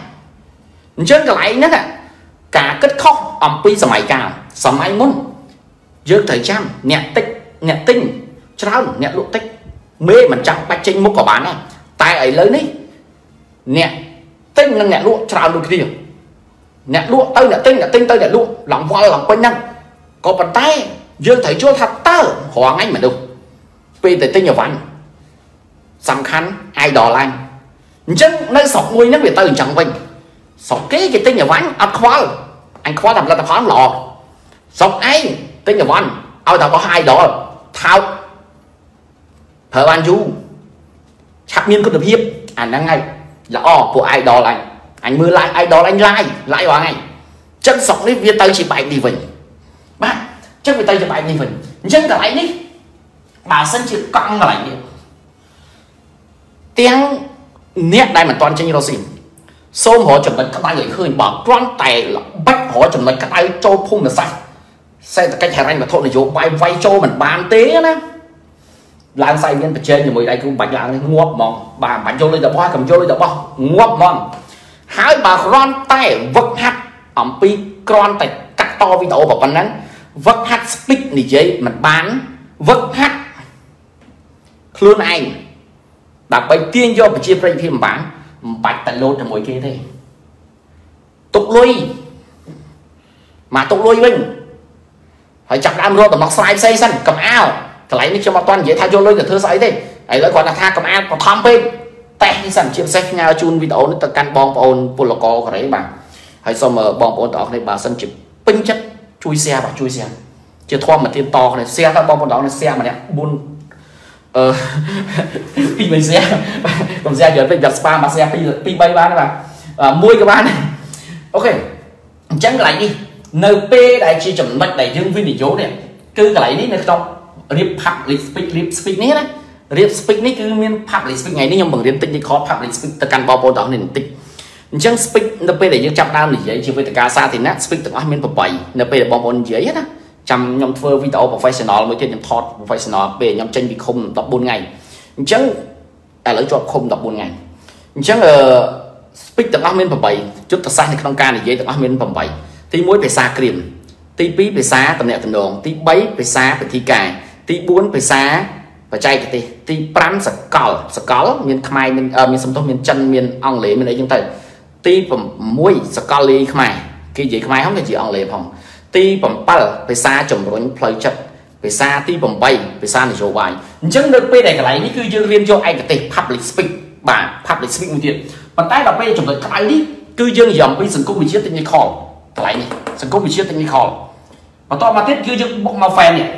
dân cái này á cả kết khóc ẩm pi sầm cả sầm ai muốn dương thời trang nhẹ tích nhẹ tinh trao nhẹ lụa tích mê mình chẳng bạch chinh mốc của bạn này tài ấy lớn đi nhẹ tinh là nhẹ lụa trao được gì nhẹ lụa tơi nhẹ tinh nhẹ tinh tơi nhẹ lụa lòng voi lòng quanh năng có bàn tay dương thấy chưa thật tơ hoàng anh mà đúng vì tới tinh nhiều văn sầm khăn ai đò lanh dân nơi sọc nuôi nó bị tơi chẳng vinh sọc cái cái tên nhà văn anh khoa anh khoa làm là tập khoáng lò sọc ấy tên nhà văn ao tao có hai đó thao thợ ban du chặt miên có được hiếp anh đang ngay là o của ai đó lành anh mưa lại ai đó anh lai lại vào ngày chân sọc đấy viên tay chỉ bài đi vần bác chắc người tay cho bài đi vần chân cả lại đi bà sân chỉ căng lại đi tiếng nét đây mà toàn trên nhiều gì xôm họ chuẩn bị các tay người khơi bảo quan tài là bách họ chuẩn bị các tay cho phun là sạch xây cách hệ anh mà thôi là vô bay vay cho mình bàn tế nè làm xây lên trên thì mười đây cũng bạch là ngóp mòn bà bạch vô lên đập hoa cầm vô lên đập bao ngóp mòn hai bà quan tài vật hạt ẩm pi con tài cắt to với đầu vào bàn nắng vật hạt speak thì dễ mình bán vật hạt luôn anh đã bày tiên do một chiếc ray phim bán bạch tận lốt trong mỗi kia thế tục lui mà tục lui mình phải chặt ăn luôn tụi nó sai xây sân cầm ao cái lấy nó cho mà toàn dễ thay cho lui cả thưa sấy thế ấy nó còn là tha cầm ao còn tham bên tay sẵn chiếm sách nhau chun vì tàu nó tự căn bom ồn pull co cái đấy mà hãy xong mà bom ồn đó này bà sân chụp pin chất chui xe và chui xe chưa thoa mà thiên to này xe các bom ồn đó là xe mà nè buôn ờ khi mình xe còn xe giờ phải giặt spa mà xe pi bay bán là à, mua cái bán này ok chẳng lại đi np đại chi chấm mất đại dương viên chỗ này cứ cái này nó trong rip public speak rip speak này đấy rip speak này cứ miền public speak ngày này nhưng bằng điện tích thì khó public speak từ căn bao bao đó nền tích chẳng speak np đại dương chấm đau này dễ chỉ với từ ca xa thì nát speak từ anh miền bờ bảy np là bao bao dễ hết á chăm nhóm phơ video professional mới chơi nhóm thọt professional về nhóm tranh bị không đọc bốn ngày chẳng đã lấy cho không đọc bốn ngày chẳng là speak từ admin phẩm bảy chút thật sai trong ca này dễ từ admin phẩm bảy thì mỗi phải xa kìm tí phí phải xa tầm nhẹ tầm đồn tí bấy phải xa phải thi cài tí bốn phải xa và chay cái tí tí bám sạc cỏ sạc có miền khai miền miền sông thông miền chân miền ong lễ miền ấy chúng ta tí phẩm muối sạc có ly khai cái gì khai không phải chỉ ong lễ phòng ti bẩm pal về xa chồng rốn phơi chật về xa ti bẩm bay về xa này dầu bài chẳng được pe này cái này cứ chơi riêng cho anh cái public speak bà public speak một tiền bàn tay là pe chồng được cái đi cứ chơi dòng pe sừng cung bị chết tên như khò cái này sừng cung bị chết tên như khò mà to mà tiết cứ chơi bụng mà phèn này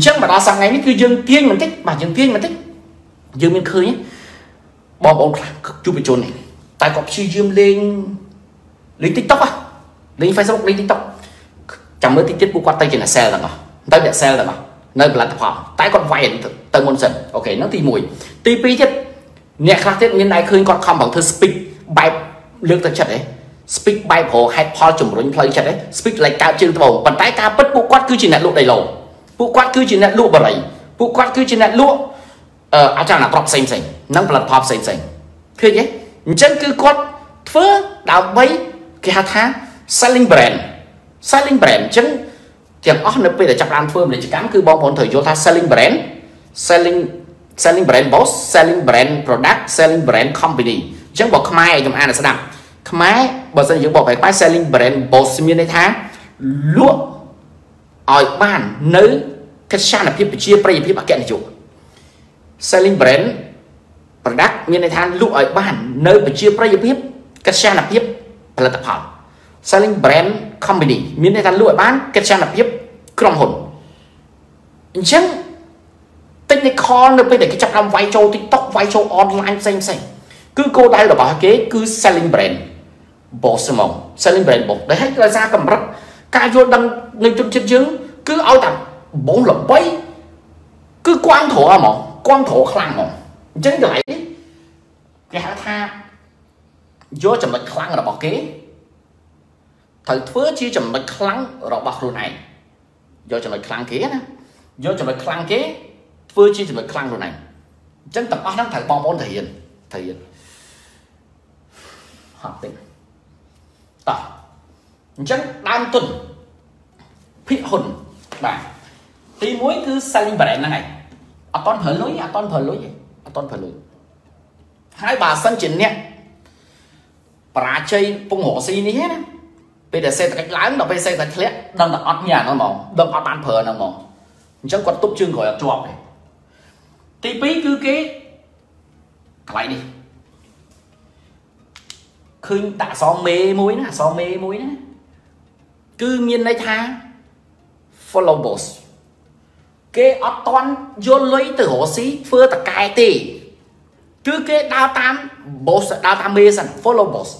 chắc mà đó sang ngày cứ chơi tiếng mình thích mà chơi tiếng mình thích chơi miên khơi nhé bom bóng chụp bị trốn này tài cọp chơi chơi lên lên tiktok à lên facebook lên tiktok chẳng mới tiết của quạt tay chỉ là xe là nó tay để xe là nó nơi là tập họ tay con vay từ môn sần ok nó thì mùi tê pê chết nhẹ khác thế như này khơi con không bằng thơ speak bài lương thật chặt đấy speak bài phổ hay phò chủng rồi play chặt đấy speak lại cao trên bầu bàn tay cao bất của quạt cứ chỉ là lụa đầy lầu của quạt cứ chỉ là lụa bờ này của quạt cứ chỉ là lụa ờ à chẳng là prop xanh xanh nó là prop xanh xanh thế nhé chân cứ quạt phớ đào mấy cái hạt há selling brand selling brand chứng chẳng ở nơi để chặt ăn phơm để chỉ cám cứ bom bóng thời vô ta selling brand selling selling brand boss selling brand product selling brand company chẳng bỏ mai trong ai là sẽ đặng mai bởi dân những bộ phải phải selling brand boss miền này tháng lúa ở bàn nữ cái xa là phim chia bây phim bạc kẹn chủ selling brand product miền này tháng lúa ở bàn nơi phải chia bây phim cái xa là phim là tập hợp selling brand company miễn là lụa bán kết trang lập hiếp trong hồn chứ tính này con được bên để cái chặt làm vay cho tiktok vay cho online xem xem cứ cô đây là bảo kế cứ selling brand bộ sơ mộng sẽ lên về một để hết ra ra cầm rắc ca vô đăng lên trong chân chứ cứ áo tầm bốn lộc bay cứ quan thổ à mộng quan thổ khang mộng chân lại cái hạ tha vô chậm lệch khang là bỏ kế thời phứa chi chậm lệch khang rồi bọc luôn này vô chậm lệch khang kế vô chậm lệch khang kế phứa chi chậm lệch khang luôn này chân tập ba năm thằng bom bốn thể hiện thể hiện học tính tỏ chân đam tuần phi hồn và tí muối cứ sai và đẹp là này à con hở lối à con hở lối à con hở lối hai bà sân chiến nè bà chơi bông hổ xí ní hết bây giờ xe cách lái nó bây xe cách lẽ đang là ọt nhà nó mỏng đâm ọt bàn phở nó mỏng chắc còn túc chương gọi là chuột này tí phí cứ kế lại đi khuyên đã so mê muối nè so mê muối nè cứ miên lấy tha follow boss cái ọt toàn vô lấy từ hổ xí phơ tạc cái tì cứ cái đào tam boss đào tam mê sẵn follow boss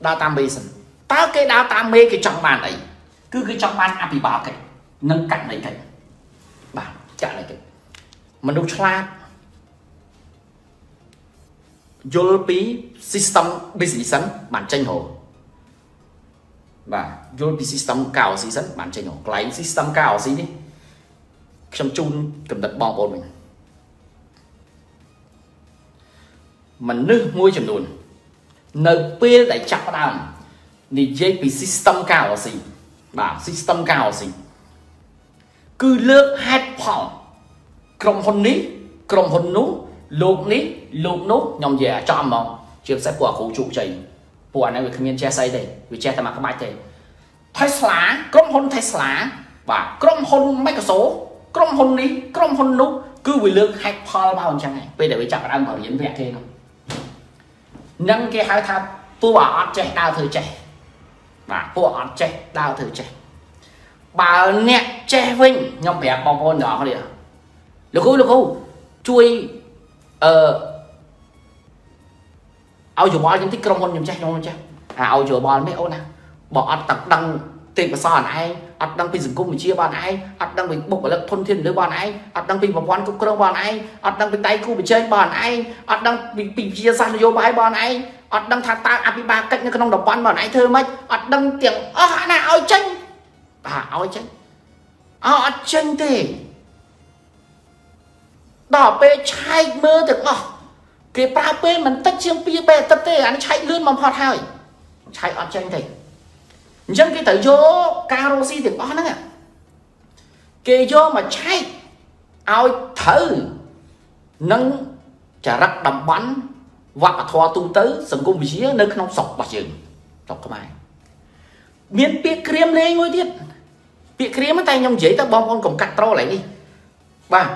đào tam mê sẵn tao cái đào tam mê cái trong bàn này cứ cái trong bàn áp bị bảo cái nâng cạnh này cái bạn trả lại cái mình đâu là vô bí system business sẵn bản tranh hồ và vô bí system cao gì sẵn bản tranh hồ lấy system cao gì đi trong chung cầm đặt bom của mình mình nước môi chậm luôn nợ pê lại chặt đam thì jp system cao gì bảo system cao gì cứ lướt hết phòng trong hôn ní trong hôn nú lục ní lục nú nhom dẻ cho mà chiếc xe của khu trụ chảy của anh em mình chia sẻ đây vì chia sẻ mà các bạn thấy thái xá trong hôn thái xá và trong hôn mấy cái số trong hôn ní trong hôn nú cứ vì lượng hạch phò vào chẳng này bây giờ bây chẳng đang bảo diễn vẹn thế không nâng cái hai tháp tôi bảo ọt trẻ đau thử trẻ và tôi ọt trẻ đau thử trẻ bà nẹ trẻ vinh nhóm bé bóng con nhỏ đi à lúc hú lúc hú chui ờ áo dù bó chúng thích trong hôn nhóm trẻ nhóm trẻ à áo dù bó mấy ô nè bỏ ọt tặc đăng tiền của son ai ắt đăng pin dừng cung mình chia bàn ai ắt đăng mình bốc ở lớp thôn thiên lưới bàn ai ắt đăng pin vào quán cũng không bàn ai ắt đăng pin tay cung mình chơi bàn ai ắt đăng pin pin chia ra vô bài bàn ai ắt đăng thang ta api ba cách nó không đọc bàn bàn ai thơ mấy ắt đăng tiếng ơ hả nào áo chanh à áo chanh áo chanh thì đỏ bê chai mơ được ơ cái ba bê mình tất chiếng bia bê tất tê anh chạy lươn mà hot hai chạy áo chanh thì dân cái tới vô carosi thì có nữa à kê vô mà chạy ao thử nâng trả rắc đầm bắn hoặc thoa tu tới sầm cung vị trí nơi không sọc bạc trường sọc cái bài miếng bia cream lên ngồi tiết bia cream ở tay nhông dễ ta bom con cùng cắt tro lại đi ba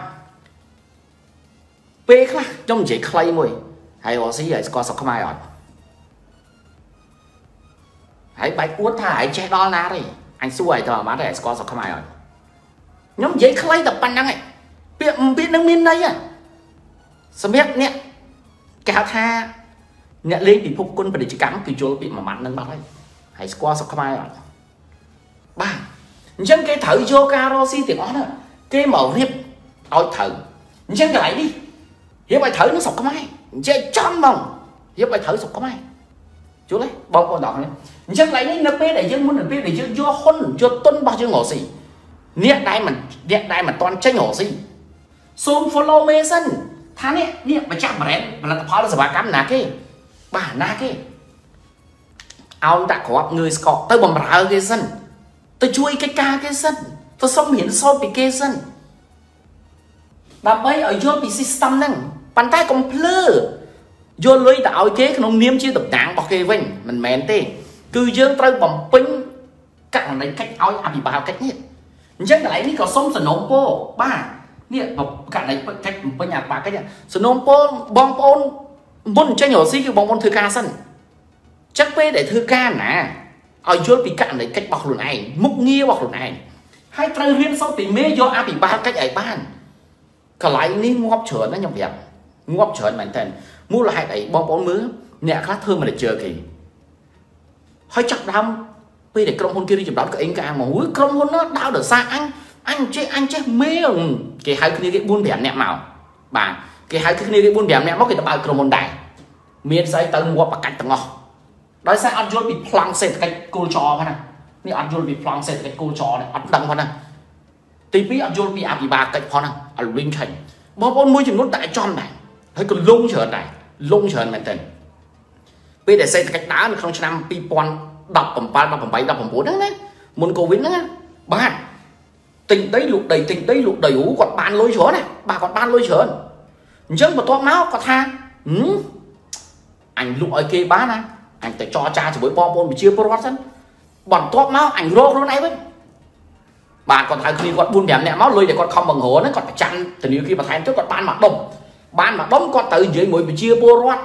p khác nhông dễ clay mồi hay họ sĩ vậy coi sọc cái bài rồi hãy bạch uất thả hãy che đo lá đây anh xuôi thở má để có sao không ai rồi nhóm dễ khay tập bàn năng này biết biết năng miên đây à xem biết nè cả tha nhẹ lên thì phục quân và để chỉ cắm từ chỗ bị mà mặn năng bạc đấy hãy qua sao không ai rồi ba nhân cái thử vô carosi thì có nữa cái màu hiệp ôi thử nhân cái lại đi hiệp bài thử nó sọc không ai chơi trăm mồng hiệp bài thử sọc không ai chú lấy bao con đỏ này chắc lấy những nắp để dân muốn được biết để dân cho hôn cho tuân bao nhiêu ngổ gì niệm đại mình niệm đại mà toàn tranh ngổ gì zoom follow me dân thằng này niệm mà chạm mà đấy mà là phá là sẽ bà cắm nát cái bà nát cái ông đã có người cọ tới bầm ráo cái dân tôi chui cái ca cái dân tôi xong hiển so bị cái dân bà bây ở chỗ bị system năng bàn tay còn plơ vô lưới tạo chế không niêm chi tập nặng bọc kê vinh mình mèn tê cứ dương trâu bầm pính cặn này cách áo à bị bao cách nhiệt chắc lại ní có sông sân nông po ba nhiệt bọc cặn này cách bên nhà bà cách nhiệt sân nông po bong pon bún chơi nhỏ xí kêu bong pon thư ca sân chắc về để thư ca nè ở chỗ bị cặn này cách bọc luôn này múc nghiêu bọc luôn này hai trâu riêng sau thì mê do à bị bao cách ấy ban còn lại ní ngóc chửa nó nhầm đẹp ngóc chửa mạnh thành mua lại đấy bong pon mứa nhẹ khác thơm mà để chờ kì Hơi chắc đam bây để công hôn kia đi chụp đón cái anh cả mà húi công hôn nó đau được xa anh anh chết anh chết mê cái hai cái này buôn bèn nẹm màu bà cái hai cái này buôn bèn nẹm móc cái tàu công hôn đại miền Tây tầng qua bạc cạnh tầng ngõ đó sẽ ăn chua bị phăng sệt cái cô trò này này ăn chua bị phăng sệt cái cô trò này ăn đằng con này tí bí ăn chua bị ăn bị bà cạnh con này ăn linh thành bao bao môi chừng nó đại tròn này thấy còn lông trở này lông trở này tình bây để xây cách đá được không năm pipon đập bầm ba đập bầm bảy đập bầm bốn đấy đấy muốn Covid nữa bạn tình đấy lục đầy tình đấy lục đầy ú còn ban lôi chó này bà còn ban lôi chớ nhưng mà to máu có tha ừ. Anh lụi ở kia bán anh anh phải cho cha chỉ với bom bom bị chia pro sẵn bọn to máu ảnh rô luôn này với bà còn thay khi còn buôn bèm nẹm máu lôi để con không bằng hố nó còn phải chăn từ nhiều khi mà thay trước còn ban mặt đông ban mặt đông con tới dưới mũi bị chia pro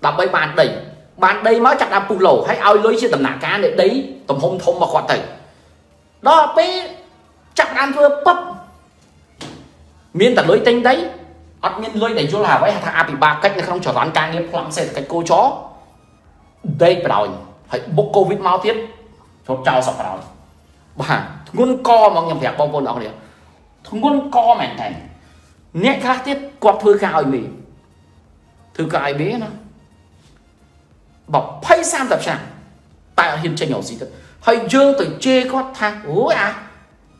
đập bay bàn đẩy bàn đây máu chặt đạp bù lẩu hay ao lưới chia tầm nã cá để đấy tầm hôm thông mà còn tỉnh đó bé chặt ăn vừa bắp miên tật lưới tinh đấy ăn miên lưới để cho là vậy thà bị ba cách này không trở toán càng nghiêm lắm sẽ cái cô chó đây rồi hãy bốc Covid máu tiếp cho chào sọc rồi bà ngôn co mà nhầm thẻ con con đó liền ngôn co mảnh thành nét khác tiếp quạt thưa cao mình thưa cái bé nó bọc phay sam tập sản tại hiện tranh nhỏ gì đó hay dương từ chê có thang ối à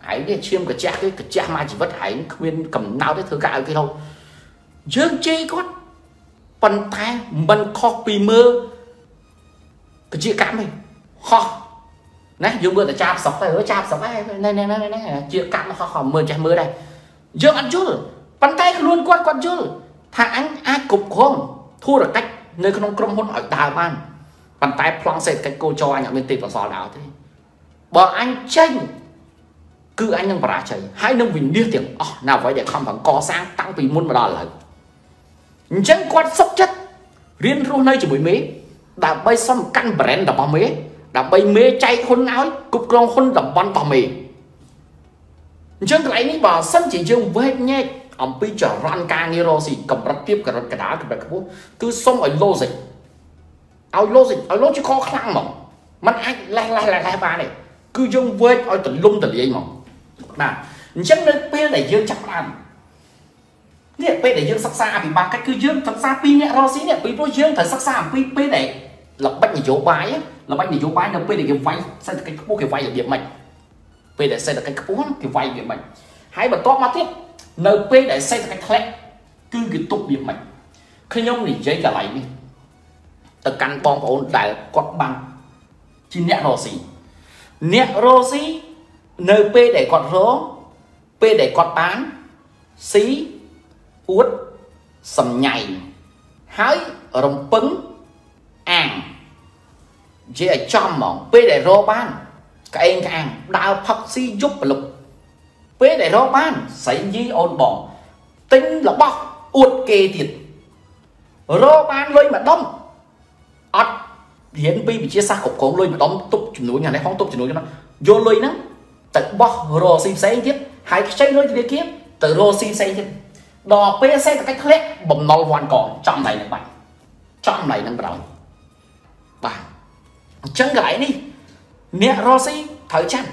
ấy để chiêm cả cha cái cả cha mai chỉ vất ấy khuyên cầm nào đấy thứ cả cái đâu dương chê có phần tay mình copy mơ cái chị cảm này ho nè dương mưa là cha sọc tay ở cha sọc tay này này này này chị cảm nó ho mưa cha mưa đây dương ăn chút phần tay luôn quát quát chút thà anh ai cục không thua được cách nơi không công hôn hỏi đào ban bàn tay phong sệt cách cô cho anh ở bên tây và xò đảo thế bỏ anh tranh cứ anh đang bà chảy hai năm mình điêu tiếng oh, nào vậy để không bằng co sang tăng vì muốn mà đòi lại chân quan sốc chất riêng ru nơi chỉ buổi mế đã bay xong căn brand đã bao mế đã bay mê chay khôn áo cục con khôn đập ban vào mì chân lại ní bà sân chỉ dương với nhé ông pi trở ran ca nghe rồi gì cầm rắc tiếp cầm rắc cả đá cầm rắc bút cứ xong rồi lô dịch ao lô dịch ao lô chứ khó khăn mà mắt anh la la la la ba này cứ dùng với ao tận lung tận gì mà mà chắc nên pe để dương chắc làm nè pe để dương sắc xa thì ba cách cứ dương thật xa pi nhẹ rồi xí nè pi pro dương thật sắc xa pi pe để lập bách để chỗ bái á lập bách để chỗ bái là pe để cái vay xây được cái bút cái vay ở điểm mạnh pe để xây được cái bút cái vay điểm mạnh hãy bật to mà tiếp nợ p để xây cái thẻ cứ cái tục điểm mạnh khi nhông thì dễ cả lại đi từ căn bom ổn đại quạt bằng chi nhẹ rô xí nhẹ rô xí nợ p để quạt rô p để quạt bán xí uất sầm nhảy hái ở đồng pứng àng dễ chom mỏng p để rô bán cái anh càng đào phật xí giúp lục về để đó bán sấy gì ôn bỏ tính là bóc uột kê thiệt rô bán lôi mà đông ọt hiến bi bị chia xa cục cống lôi mà đông tụp chùm núi nhà này không tụp chùm núi cho nó vô lôi nắng tự bóc rô xin xe tiếp hai cái xe lôi thì kia tự rô xin xe tiếp đò pê xe là cách lép bầm nâu hoàn còn trong này là bạn trong này đang bảo bạn chân gãy đi mẹ rô xin thở chăn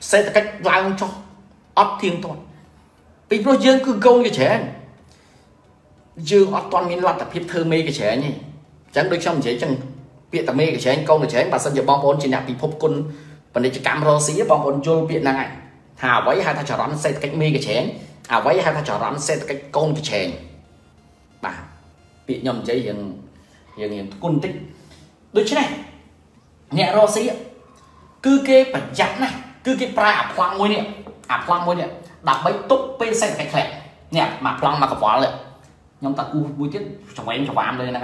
xe là cách lao cho ấp thiên toàn vì pro dương cứ câu như thế dương ấp toàn miền loạn tập hiệp thơ mê cái trẻ nhỉ chẳng được trong chế chẳng biện tập mê cái trẻ anh câu người trẻ bà sân giờ bom bốn chỉ nhạc bị phốp quân và để cho cam rô xí bom bốn vô biện năng ảnh hào với hai ta trò rắm xe cách mê cái trẻ hào với hai ta trò rắm xe cách con cái trẻ bà bị nhầm chế hiện hiện quân tích đối chứ này nhẹ rô xí cứ kê bật giặt này cứ cái pra áp khoang môi nè áp khoang môi nè đặt bấy túc bên xe cái khẹt nè mà khoang mà có vỏ lại nhóm ta u vui tiết chồng em chồng am đây nè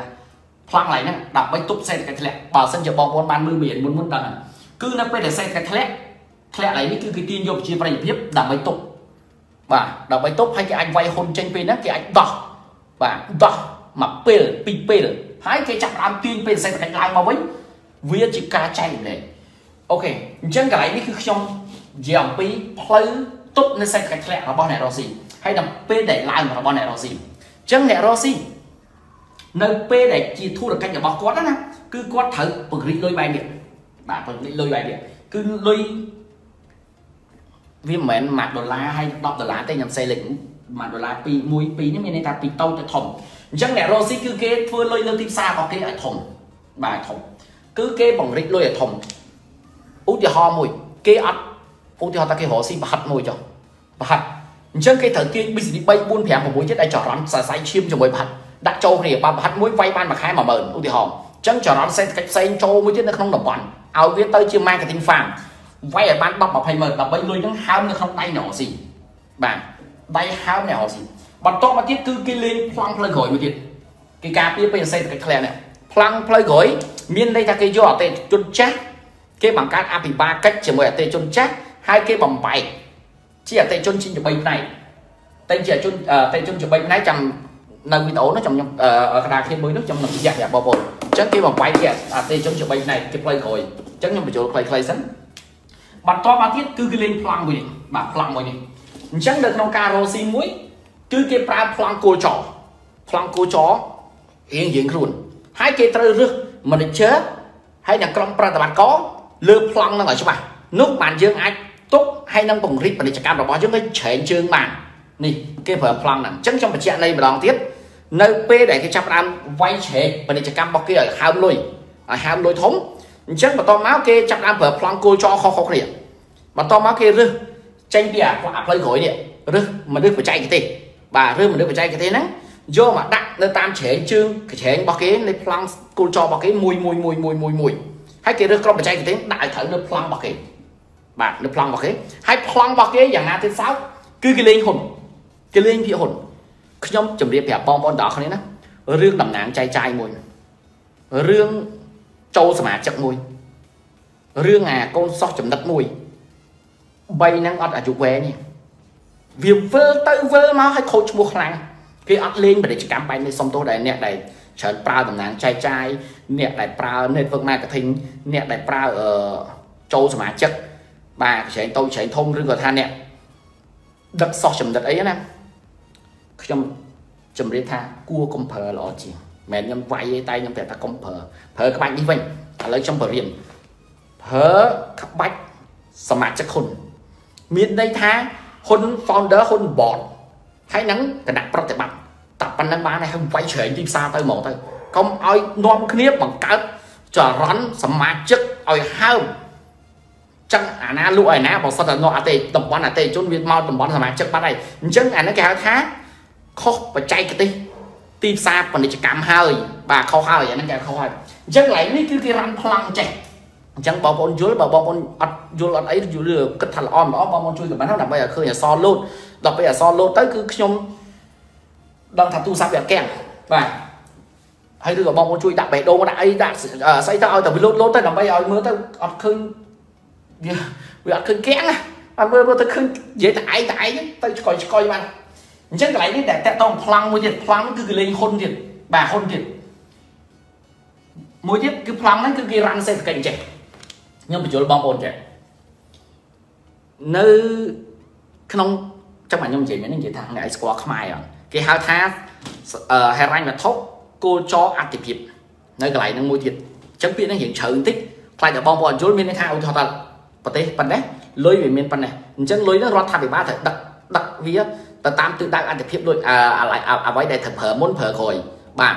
khoang này nè đặt bấy túc xe cái khẹt bảo sân chợ bò con ban mưa biển muốn muốn tầng cứ nó bên để xe cái khẹt khẹt này cứ cái tin vô chia vay tiếp đặt bấy túc và đặt bấy túc hay cái anh vay hôn tranh bên đó cái anh đỏ và đỏ mà pê pê pê hái cái chặt ăn tin bên xe cái lái mà với vía chỉ cá chay này ok chân cái này cứ trong dòng phí lấy tốt nên xe cái lẹ là bao này đó gì hay là p để lại mà là bao này đó gì chân lẹ đó gì nơi p để chỉ thu được cách là bao quát đó nè cứ có thử bực rít lôi bài điện bà bực rít lôi bài điện cứ lôi vì mình mặt đô la hay đọc đô la tên nhầm xe lĩnh mặt đô la pi mũi pi nhưng nên ta pi tâu cho thùng chẳng lẽ Rossi cứ kê vừa lôi lên tiếp xa có cái ở thùng bài thùng cứ kê bằng rít lôi ở thùng út thì ho mùi kê ắt út thì họ ta kê họ xin bật mùi cho bật chẳng cái thời kia bây giờ đi bay buôn phèm của mũi chết ai chọn lắm xài xài chim cho mũi bật đặt châu thì bà bật mũi vay ban mà khai mà mờn út thì họ chẳng chọn lắm xe cách xe châu mũi chết nó không đồng bằng áo viết tới chưa mang cái tinh phàm vay ở ban bóc mà phải mờ là bây lôi những hao nó không tay nhỏ gì bạn tay hao nhỏ gì bạn to mà tiếp cứ cái lên phăng phơi gối mới tiền cái cà phê bây giờ xây cái khe này phăng phơi gối miền đây ta cái giò tê chôn chát cái bằng cát a ba cách chỉ mười tê chôn chát hai cái bằng bảy chỉ là tê chôn chín chục bảy này tê chỉ chôn tê chôn chục bảy này chầm nơi bị tổ nó trong ở đà khi mới nước trong lòng giặt giặt bò bột chắc cái bằng bảy kia tê chôn chục bảy này cái phơi gối chắc nhưng mà chỗ phơi phơi sẵn bạn to ba tiết cứ cái lên phăng mình bạn phăng mình chắc được nông cà rô xin muối cứ cái pra phăng cô chó phăng cô chó hiện diện luôn hai cái trơ rước mà để chết hay là con pra bạn có lơ phăng nó ở cho bạn nước bạn dương ai tốt hay năng cùng rít mà để cam bỏ chứ cái chảy chương bạn nè cái vở phăng nè chắc trong một chuyện này mà đón tiếp nơi p để cái trăm ăn vay chế mà để cam bọc kia ở hao lôi ở hao lôi thống chắc mà to máu kê chắc ăn vợ phăng cô cho khó khó khăn mà to máu kê rư tranh bia quả phơi gối điện rư mà đứa phải chạy cái tê bà rư mà đứa phải chạy cái thế nắng do mà đặt nơi tam chế chương cái chế bao cái lên phăng cô cho bao cái mùi mùi mùi mùi mùi mùi hai cái rư không phải chạy cái thế đại thở nơi phăng bao cái bà nơi phăng bao cái hai phăng bao cái dạng nào thế sáu cứ cái lên hồn cái lên phía hồn nhóm chuẩn bị bẻ bom bom đỏ không đấy nè rương đầm nắng chai chai mùi rương châu mà chặt mùi rương à con so chấm đất mùi bay năng ọt ở chỗ quê nha việc vơ tới vơ máu hay khôi mua khăn khi ọt lên mà để cảm bay lên xong tôi đại nẹt đại chở pra tầm nắng chai chai nẹt đại pra nẹt vương này cả thình nẹt đại pra ở châu mà chặt bà chạy tôi chạy thông rương ở than nẹt đất so chấm đất ấy nè trong chấm rễ tha cua công phở lọ chì mẹ nhầm vay tay nhầm phải ta công phở phở các bạn đi vinh à, lấy trong bờ riêng phở các bách sầm mạt chắc hồn miền đây tha hôn founder hôn bọt hay nắng cả đặt prot bằng tập ban năm ba này không vay chuyển đi xa tới mổ tới không ai non khía bằng cả chờ rắn sầm mạt chắc oi hao chẳng à na lụi à na bảo sao là ngọ tê tập ban à tê chốn việt mau tập ban sầm mạt chắc ban này chẳng à nó kéo thá khó và chạy cái tê tìm xa còn để cảm hơi bà khó hơi vậy nó kẹo khó hơi chắc lại mấy cái cái răng khoang chạy chẳng bao con dưới bảo bao con ắt vô lọt ấy vô lừa cất thằng om đó bao con chui cái bán nó bây giờ khơi nhà so luôn đọc bây giờ so luôn tới cứ trong đang thằng tu sắp đẹp kẹt và hay được bao con chui đặt bể đô đã ấy đã xây ra ơi tao bị lốt lốt tới làm bây giờ mới tao ắt khơi bị ắt khơi kẹt à anh mới mới tao khơi dễ tải tải tao coi coi bạn chắc lại cái để tao phăng môi thiệt phăng cứ lên hôn thiệt bà hôn thiệt môi thiệt cứ phăng nó cứ cái răng xe cảnh trẻ nhưng mà chỗ là bom bồn trẻ nơi không trong bản nhung chỉ mấy anh chị thằng này squat không ai à cái hao tha hai răng là thốc cô cho ăn thịt thịt nơi lại nó môi thiệt chẳng biết nó hiện sự tích phải là bom bồn chỗ mình thao cho thật và tế phần đấy lối về miền phần này chân lối nó rót thằng bị ba thật đặc đặc vía ta tám tư đang ăn thịt hiếp đôi à lại à, à, à, à, à, đây thập hở muốn phở rồi bạn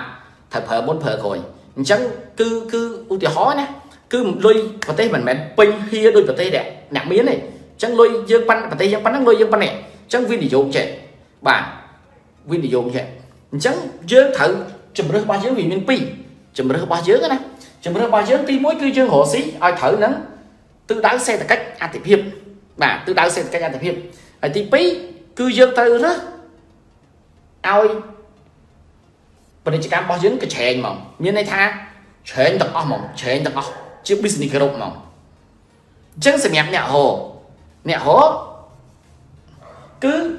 thập hở muốn phở rồi chẳng cứ cứ u tiểu khó nè cứ lôi vào tay mình mẹ pin hia đôi vào tay đẹp nặng miếng này chẳng lôi dương pan vào tay dương pan lôi dương pan này chẳng viên để dùng trẻ bạn viên để dùng trẻ chẳng dương thử chùm rơ ba dương vì mình pin chùm rơ ba dương nè chùm rơ ba dương tí mỗi cứ dương hồ sĩ ai thử nắng tư đáng xe là cách ăn thịt hiếp mà tư đáng xe là cách ăn thịt hiếp ở tí pi cứ dương tư đó ai bởi vì các bao dưỡng cái chèn mỏng như này tha chèn tập óc mỏng chèn tập óc chứ business cái mỏng chân sẽ nhẹ nhẹ hồ nhẹ hố cứ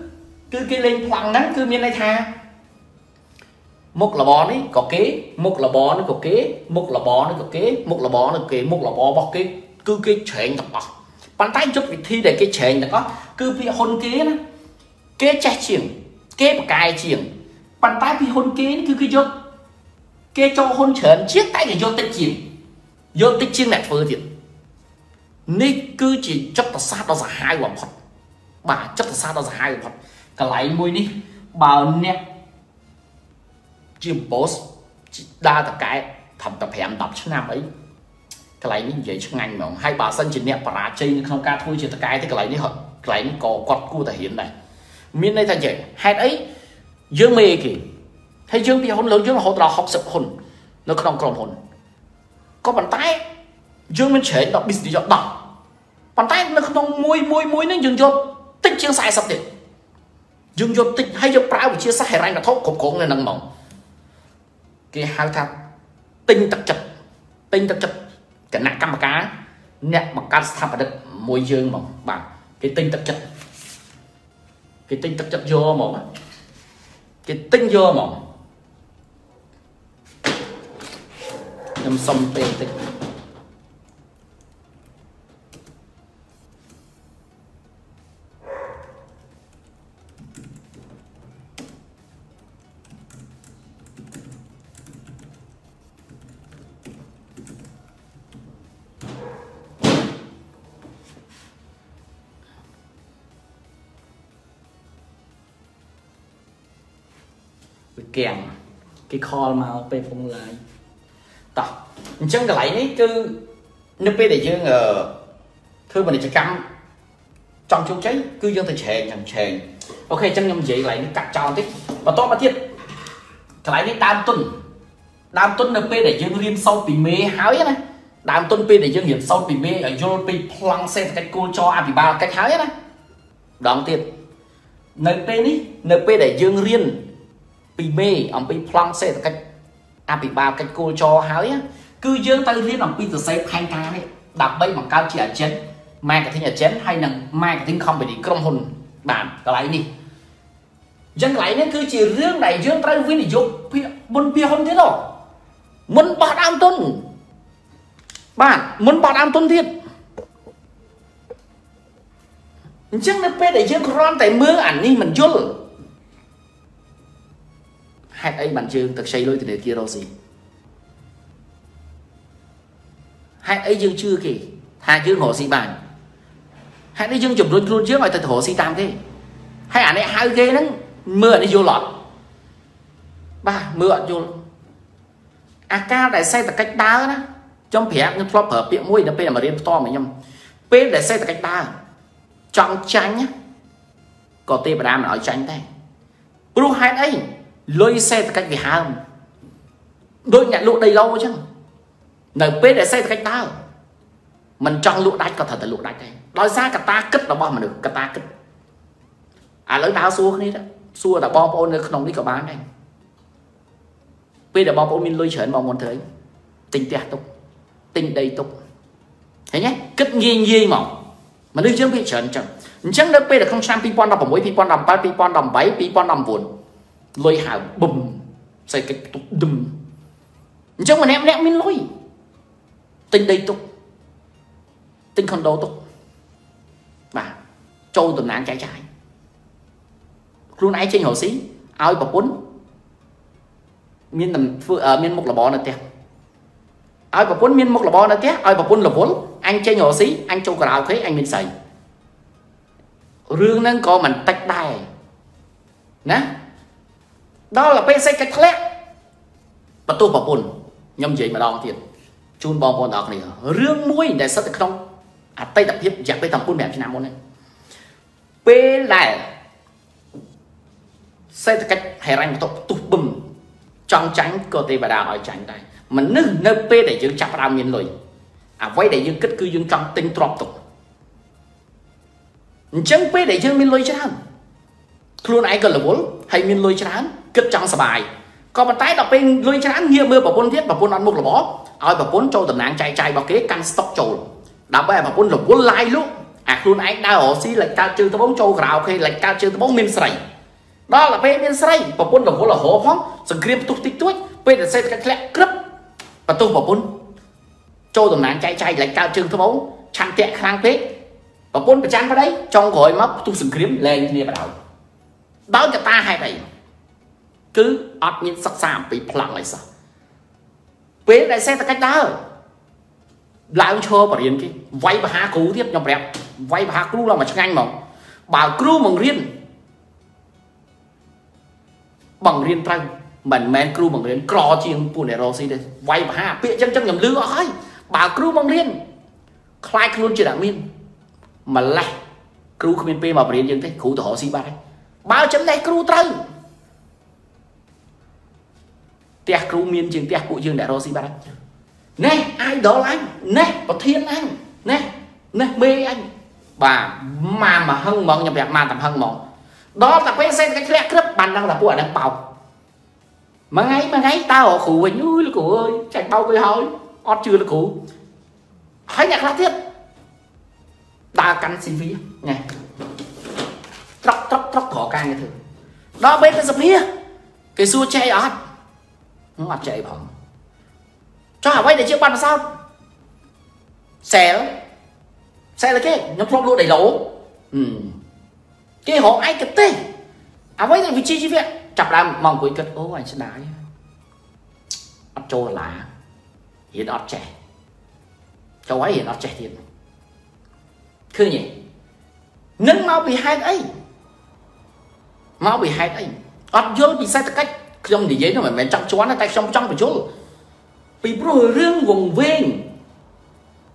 cứ cái lên khoảng nắng cứ như này tha một là bó đấy có kế một là bó nó có kế một là bó nó có kế một là bó nó kế một là bó bó kế cứ cái chèn tập óc bàn tay chút vị thi để cái chèn là có cứ bị hôn kế đó kế che chiềng kế cài chiềng bàn tay bị hôn kế cứ cái dốt kecohon chén chiếc tay người vô tích chìm vô tích chiếc nẹt phơi thiệt ní cứ chỉ chấp thật sát đó là hai quả bọt bà chấp thật sát đó là hai quả bọt cả lại mùi đi bảo nè chim boss đa tập cái thầm tập hẻm tập chứ nam ấy cái này như vậy chứ ngành mà hai bà sân chỉ nẹp bà chơi không ca thui chỉ tập cái thì cái này như hợp cái này có quật cu thể hiện này miền đây thành vậy hai ấy dương mê kì hay dương bây giờ hôn lớn dương là hôn là học sập hồn nó không còn hồn có bàn tay dương bên chế đọc bị gì đó đọc bàn tay nó không môi môi môi nó dừng cho tích chiếc sai sập tiền dừng cho tích hay cho prao của chia sai ranh là thốt cột cổ này nằm mỏng cái hai thằng tinh tập chập tinh tập chập cái nặng cam cá nẹt bằng cá tham đất môi dương mỏng bằng cái tinh tập chập cái tinh tập chập vô mỏng cái tinh vô mỏng nhầm xong tê tinh kèm cái call mà về phong lại tao chân cái lại đấy cứ nước bê để dương ở thưa mình để cắm trong chung cháy cứ dương thì chèn chẳng chèn ok chân nhầm vậy lại cắt tròn tiếp và to mà tiếp cái lại đấy tam tuần tam tuần nước bê để dương riêng sau bị mê háo vậy này tam tuần bê để dương hiểm sau bị mê ở Europe plong xe cách cô cho à bị ba cách háo vậy này đón tiếp nước bê đi nước bê để dương riêng bị mê ông bị plong xe cách à bị ba cách cô cho háo á cứ dương tay riêng làm pin từ xe hai ca đấy đạp bay bằng cao chỉ ở trên mai cái thế nhà chén hay là mai cái tính không phải đi công hồn bản cái lại đi dân lại nên cứ chỉ riêng này dương tay với để dục muốn bia không thế đâu muốn bạt am tuân bạn muốn bạt am tuân thiệt trước nếp để dương con tại mưa ảnh đi mình chốt hay ấy bạn dương thực xây lối từ kia đâu gì hay ấy dương chưa kì hai dương hồ si bàn hay ấy dương chụp luôn luôn trước ngoài thật hồ si tam thế hay ảnh ấy hai ghê lắm mưa đi vô lọt ba mưa vô à ca đại xây từ cách đá đó trong phép nhưng flop hợp miệng mũi nó p là mà riêng to mà nhầm p đại xây từ cách đá trong tránh nhá có tê bà đam nói tránh đây pro hai ấy lôi xe cách vì ham đôi nhặt lụa đầy lâu chứ np để xe cách ta mình chọn lụa đạch có thật là lụa đạch này đòi ra cả ta cất là bom mà được cả ta cất à lấy đá xua cái đó xua là bom ôn nơi không đi cả bán này bây giờ bom ôn mình lôi chuyển vào một thời tình tiệt tục tình đầy tục thế nhé cất nghiêng nghiêng mỏng mà đương trước bị chuyển chẳng chẳng np là không sang pipon đồng mỗi pipon đồng ba pipon đồng bảy pipon đồng vốn lôi hào bùm xây cái tục đùm trong mà ném ném mình lôi tinh đầy tục tinh không đô tục mà trâu tụm nán trái trái luôn ấy trên hồ xí áo bà bốn miên nằm phương ở miên mục là bó là tè áo bà bốn miên mục là bó là tè áo bà bốn là bốn anh trên hồ xí anh trâu cờ áo thế anh mình xây rương nâng có mình tách đài nè đó là pc cách lẽ bắt tôi vào bồn nhầm gì mà đòn tiền chun bom bồn đòn này riêng mũi để sắp được không à tay tập hiệp giặc tay tập quân đẹp trên nam môn này p là xây cách hệ ranh tộc tụt bùm trong tránh cơ tê và đào hỏi tránh này mà nước nơi p để giữ chặt đào miền lùi à vay để giữ kết cư dương trong tinh trọc tục chân p để giữ miền lùi chứ không luôn ai cần là bốn hay miền lùi chứ không cất trong sờ bài còn bàn tay đọc bên lôi chán nghiêng mưa bảo quân thiết bảo quân ăn mục là bó ai bảo quân trâu tầm nắng chạy chạy bảo kế căn stock trâu đạp về bảo quân lục quân lai lúc à luôn anh đau ổ xí lệch cao trừ tấm bóng trâu gạo khi lệch cao trừ tấm bóng miên sậy đó là bên miên sậy bảo quân lục quân là hổ phóng sừng kìm tụt tít tuốt bên là xe cách lẹ cướp và tôi bảo quân trâu tầm nắng chạy chạy lệch cao trừ tấm bóng chăn tẹt khang thế bảo quân bị chăn vào đấy trong gọi móc tôi sừng kìm lên như vậy đó cho ta hai này cứ ắt những sắc xa bị phẳng lại sao Bên lại xe ta cách đá rồi lại ông cho bảo riêng cái vay và há cứu tiếp nhom đẹp vay và há cứu là mà chắc anh mà bảo cứu bằng riêng bằng riêng trăng mình men cứu bằng riêng cò chiên buồn để rò xi đây vay và há bịa chân chân nhầm lứa ấy bảo cứu bằng riêng khai luôn chỉ là miên mà lại cứu không miên mà bảo riêng riêng thế cứu tụi họ xi ba đấy bao chấm đây cứu trăng tiếc cứu miên chừng tiếc cụ dương để rò xi ba đấy. Nè, ai đó là anh, nè, có thiên anh, nè, nè, mê anh. Bà mà mà hân mộng nhập đẹp mà tầm hân mộng. Đó là quen xe cách lẽ rất bàn đang là của đang bọc. Mà ngay, mà ngay, tao ở khủ bình, ui là khủ ơi, chạy bao cây hói, ót chưa là khủ. Hãy nhạc lá thiết. Ta cắn xí phí, nè. Tróc, tróc, tróc thỏ càng như thế. Đó bên là dập hia. Cái xua chạy ở hát. Nó mặt chạy bằng cho hả quay để chiếc bàn sao xe xe là cái nó không luôn đầy lỗ ừ. Cái họ ai cái tê à quay thì vị trí chi viện chập làm mong cuối cất ố anh sẽ đá ấp trô là hiện ấp trẻ cháu ấy hiện ấp trẻ thiệt cứ nhỉ nâng mau bị hai ấy mau bị hai ấy ấp vô bị sai cách không thì dễ nó phải trong chó nó tay trong trong phải chốt vì bố rương vùng vinh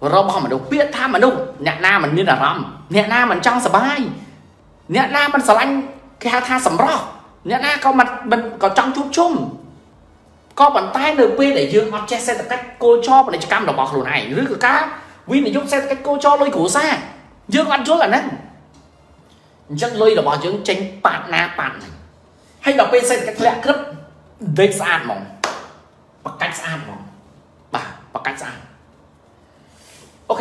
rồi bỏ mà đâu biết tham mà đâu nhạc nam mình như là rằm nhạc nam mình trong sờ bay nhạc nam mình sờ anh cái hạt tha sầm ro nhạc nam có mặt mình có trong chút chung có bàn tay nửa p để dựa mặt che xe từ cách cô cho và để cho cam đỏ bọc đồ này rứa cá win để giúp xe từ cách cô cho lôi củ xa dưa ăn chúa là nè chắc lôi đỏ bọc trứng tranh bạt na bạt hay là p xe từ cách lẹ cướp để xa mỏng và cách xa mỏng và cách xa ok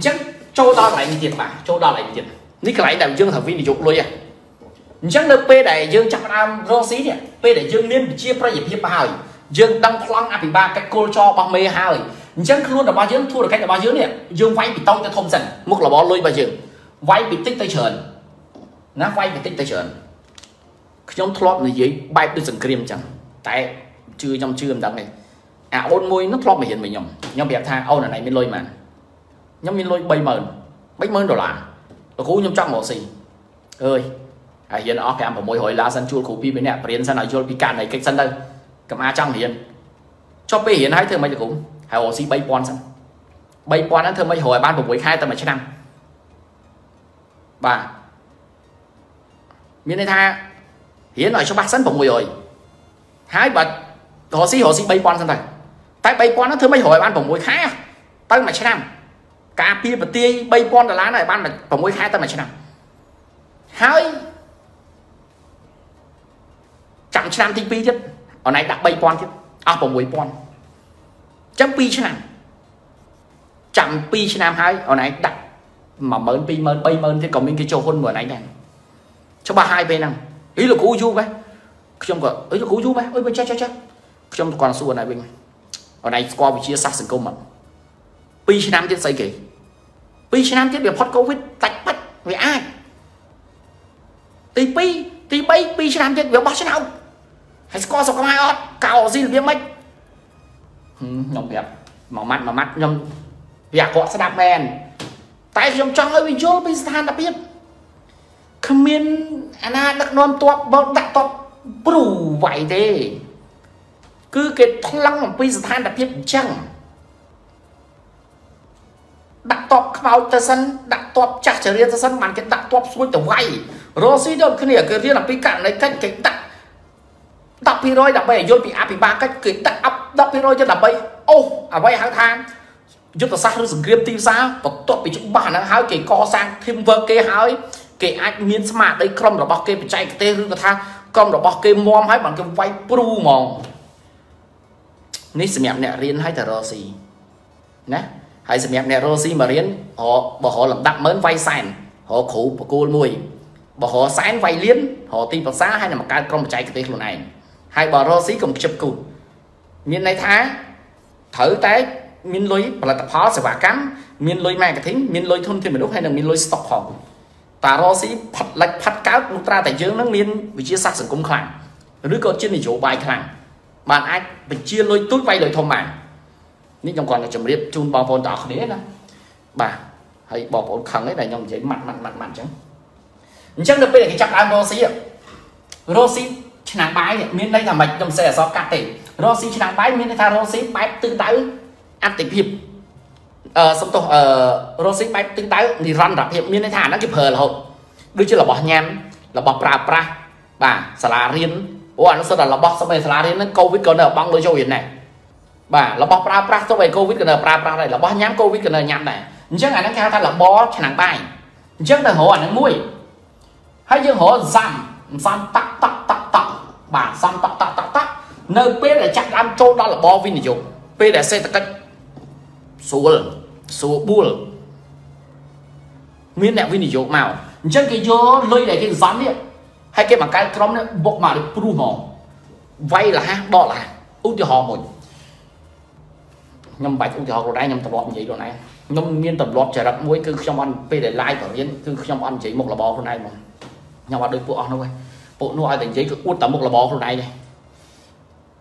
chắc châu đo lại như thiệt bà châu đo lại như thiệt ní cái này là dương thảo viên thì chụp luôn à chắc được p đại dương chặt đam rô xí nè p đại dương liên chia ra dịp hiệp hài dương đăng khoang áp ba cách cô cho bằng mê hài chắc luôn là bao dương thua được cách là bao dương nè dương vay bị tông cho thông dần mức là bó lui bao dương vay bị tích tay trần nó vay bị tích tay trần nhóm thọt này dưới bay từ sừng kìm chẳng tại chưa trong chưa làm này à ôn môi nó thọt mà hiện mình nhầm nhóm đẹp tha ôn là này mới lôi mà nhóm mình lôi bay mờn bay mờn đồ là đồ cũ nhóm trong màu xì ơi à hiện ở cái môi hồi lá sân chua cũ pi bên nè hiện sân này chua pi cạn này cách sân đây cầm a trong hiện cho pi hiện hai thường mấy được cũ hài hồ xì bay pon sân bay pon nó thường mấy hồi ban buổi hai tầm mà năm bà miền này tha hiện ở cho ba sân buổi rồi hai bật hồ xì hồ xì bay pon sân này tại bay pon nó thường mấy hồi ban buổi hai tầm mà năm cá pia và tia bay con là lá này ban mà còn mỗi hai tầm này chứ nào hai chẳng trăm tinh pi chứ ở này đặt bay con chứ à còn mỗi con trăm pi chứ nào trăm pi chứ nam hai ở này đặt mà mơn pi mơn bay mơn thế còn mình cái chỗ hôn của này này cho ba hai bên năm ý là cú du vậy trong còn ấy là cú du vậy ơi bên trái trái trái trong còn xu này bên ở này qua bị chia sát thành công mà pi năm tiết xây kỷ pi năm tiết biệt hot covid tạch bách về ai tí pi tí bay pi năm tiết việc bao nhiêu nào hãy score số hai hot cào gì được mấy nhom đẹp màu mắt màu mắt nhom giả họ sẽ đạp men tại trong trong ấy video pi sàn đã biết comment ana đặt nom top bật đặt top bù vậy thế cứ cái lăng pi sàn đã biết chăng đặt top vào tới sân đặt top chặt trở lên tới sân bàn cái đặt top xuống tàu vay rồi xí đâu cái này cái riêng là pin cạn này cách cái đặt đặt pin rồi đặt bay vô bị áp bị ba cách cái đặt áp đặt pin rồi cho đặt bay ô à bay hàng tháng giúp tao sát luôn sừng game team sao và top bị chúng bạn đang hái cái co sang thêm vơ cái hái cái anh miên smart đấy không là bao cái chạy cái tê hương cái thang không là bao cái mom hái bằng cái vay pro mòn nít xem nhẹ riêng hay thở xì nè hãy xem nhạc nè Rosie mà riêng họ bỏ họ làm đặng mớn vay sàn họ khổ và cô mùi bỏ họ sáng vay liên họ tin vào xa hay là một cái con chạy cái tiết luôn này hai bà Rosie cũng chụp cụt miền này thá thử tới miền lối là tập hóa sẽ vả cắm miền lối mang cái thính miền lối thôn thì mình đúc hay là miền lối stop họ ta Rosie phật lạch phật cáo lúc ra tại dưỡng nó miền vì chia sát sự công khẳng đứa con trên thì chỗ bài khẳng bạn ai mình chia lối túi vay lời thông mạng Ní trong còn là chấm riệp chun bò bồn tỏ đấy nè bà hay bò bồn khẳng ấy là nhom giấy mặn mặn mặn mặn chứ chắc được bây giờ cái chặt ăn Rossi ạ Rossi nắng bái miền đây là mạch trong xe so cắt tỉ Rossi nắng bái miền đây là Rossi bái tương tái ăn tỉ hiệp xong tục Rossi bái tương tái thì răn đặc hiệp miền đây thả nó kịp hờ là hậu đôi chứ là bỏ nhàn là bỏ pra pra bà xả riêng ủa nó sao là bỏ xong rồi xả riêng nó câu với con nào băng đôi châu này bà là bóc ra pra xong rồi covid là pra pra này là bóc nhám covid là nhám này chắc là nó cao ta là bó cho nàng bài chắc là hổ ảnh mũi hay dương hổ giảm giảm tắc tắc tắc tắc bà giảm tắc tắc tắc tắc nơi bên là chắc ăn trâu đó là bó vinh dụng bên là xe tắc số số buồn miếng đẹp vinh dụng màu chắc cái gió lơi này cái rắn ấy hay cái bằng cái trống bộ mà được pru mỏ vay là ha bỏ là ưu cho họ một nhom bạch cũng thì học rồi đấy nhom tập lọt gì rồi này nhom miên tập lọt trở lại muối cứ trong ăn p để like của miên cứ trong ăn chỉ một là bò rồi này mà nhom ăn được bộ ăn đâu vậy bộ nuôi thành giấy cứ uất tầm một là bò rồi này này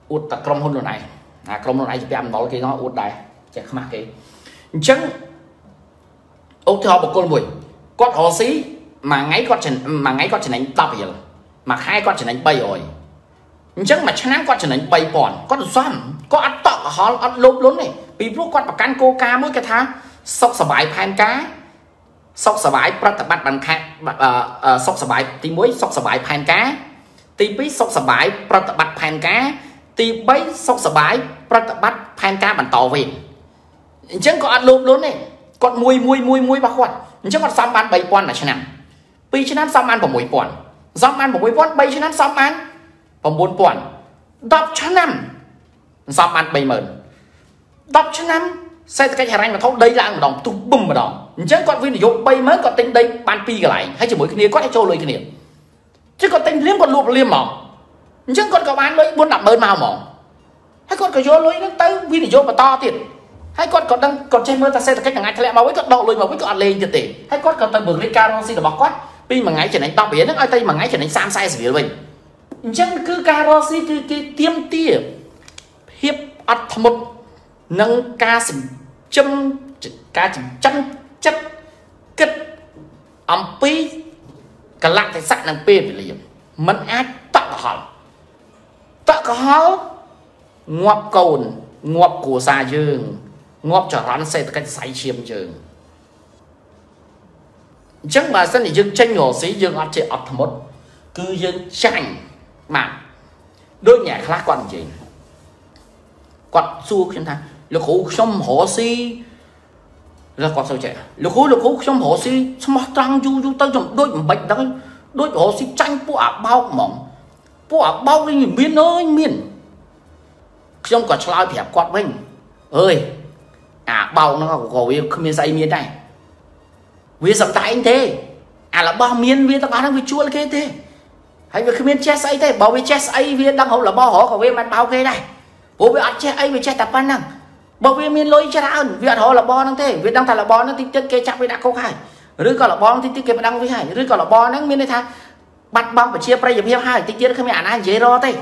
uất tập crom hơn rồi này à crom rồi này thì ăn bò cái nó uất đại chạy không mặc cái trứng ông thì học một con mùi con họ xí mà ngay con chỉ mà ngay con chỉ đánh tập hiểu mà hai con chỉ đánh bay rồi trứng mà chán con chỉ đánh bay còn con xoăn có ăn tọt họ ăn lốp lốp này vì lúc con bọc can coca mỗi cái tháng sọc sờ bài pan cá sọc sờ bài bắt bắt bằng khác sọc sờ bài thì muối sọc sờ bài pan cá thì bấy sọc sờ bài bắt bắt pan cá thì bấy sọc sờ bài bắt bắt pan cá bằng tàu về chẳng có ăn lốp lốp này con mui mui mui mui bạc quạt chẳng còn xăm ăn bảy con là chả nằm pi chả nằm xăm ăn vào mùi quạt xăm ăn vào mùi quạt bảy chả nằm xăm ăn vào bốn quạt đập chả nằm xăm ăn bảy mền đọc cho năm xây cái nhà anh mà thấu đây là một đồng tung bùm vào đó chứ còn viên dụng bay mới còn tính đây ban pi cả lại hay chỉ mỗi cái này có thể cho lời cái niệm chứ còn tính liếm còn luộc liếm mỏng chứ còn có bán lấy buôn đậm bơn màu mỏng hay còn có vô lối nó tới viên dụng mà to tiền hay còn còn đang còn chơi mơ ta xây cái nhà ngay thằng lẹ mà với cọt đầu lùi mà với cọt lên tiền tiền hay còn còn tầng bường lên cao xì là bọc quát pi mà ngay chuyển đánh to biến nó ai tay mà ngay chuyển đánh sam sai gì vậy chứ cứ cao xì cứ tiêm tiệp hiệp ắt một nâng ca sừng châm ca chừng châm chất kích âm pi cả lạng thì sạch năng pi phải liệm mẫn ác tọt hòn tọt hòn ngọc cồn ngọc của xa dương ngọc trở rắn xây từ cách say chiêm trường chẳng mà sân thì dương tranh ngổ sĩ dương ăn chơi ọt thầm một cứ dương tranh mà đôi nhà khác quan gì quạt xua trên thang lục hú trong hồ si là quạt sâu trẻ lục hú lục hú trong hồ si mà trăng du du tới trong đôi bạch đó đôi hồ si tranh bộ ả bao mỏng bộ ả bao cái miên ơi miên trong quạt soi thẻ quạt mình ơi à bao nó gò không miên say miên này vì sầm tại anh thế à là bao miên miên tao bán đang bị chua cái thế hay vì không miên chest ấy thế bao với chest ấy viên đang hậu là bao hổ của viên mặt bao cái này bố bị ăn che ấy bị che tập ban năng bởi vì miền lối che đã ẩn việc họ là bo năng thế việc đang thà là bo năng tin tiết kê chắc với đã câu hai rưỡi còn là bo năng tin tiết kê đang với hai rưỡi còn là bo năng miền đây thà bắt băng và chia pray dập hiệp hai tin tiết không ai ăn dễ ro thế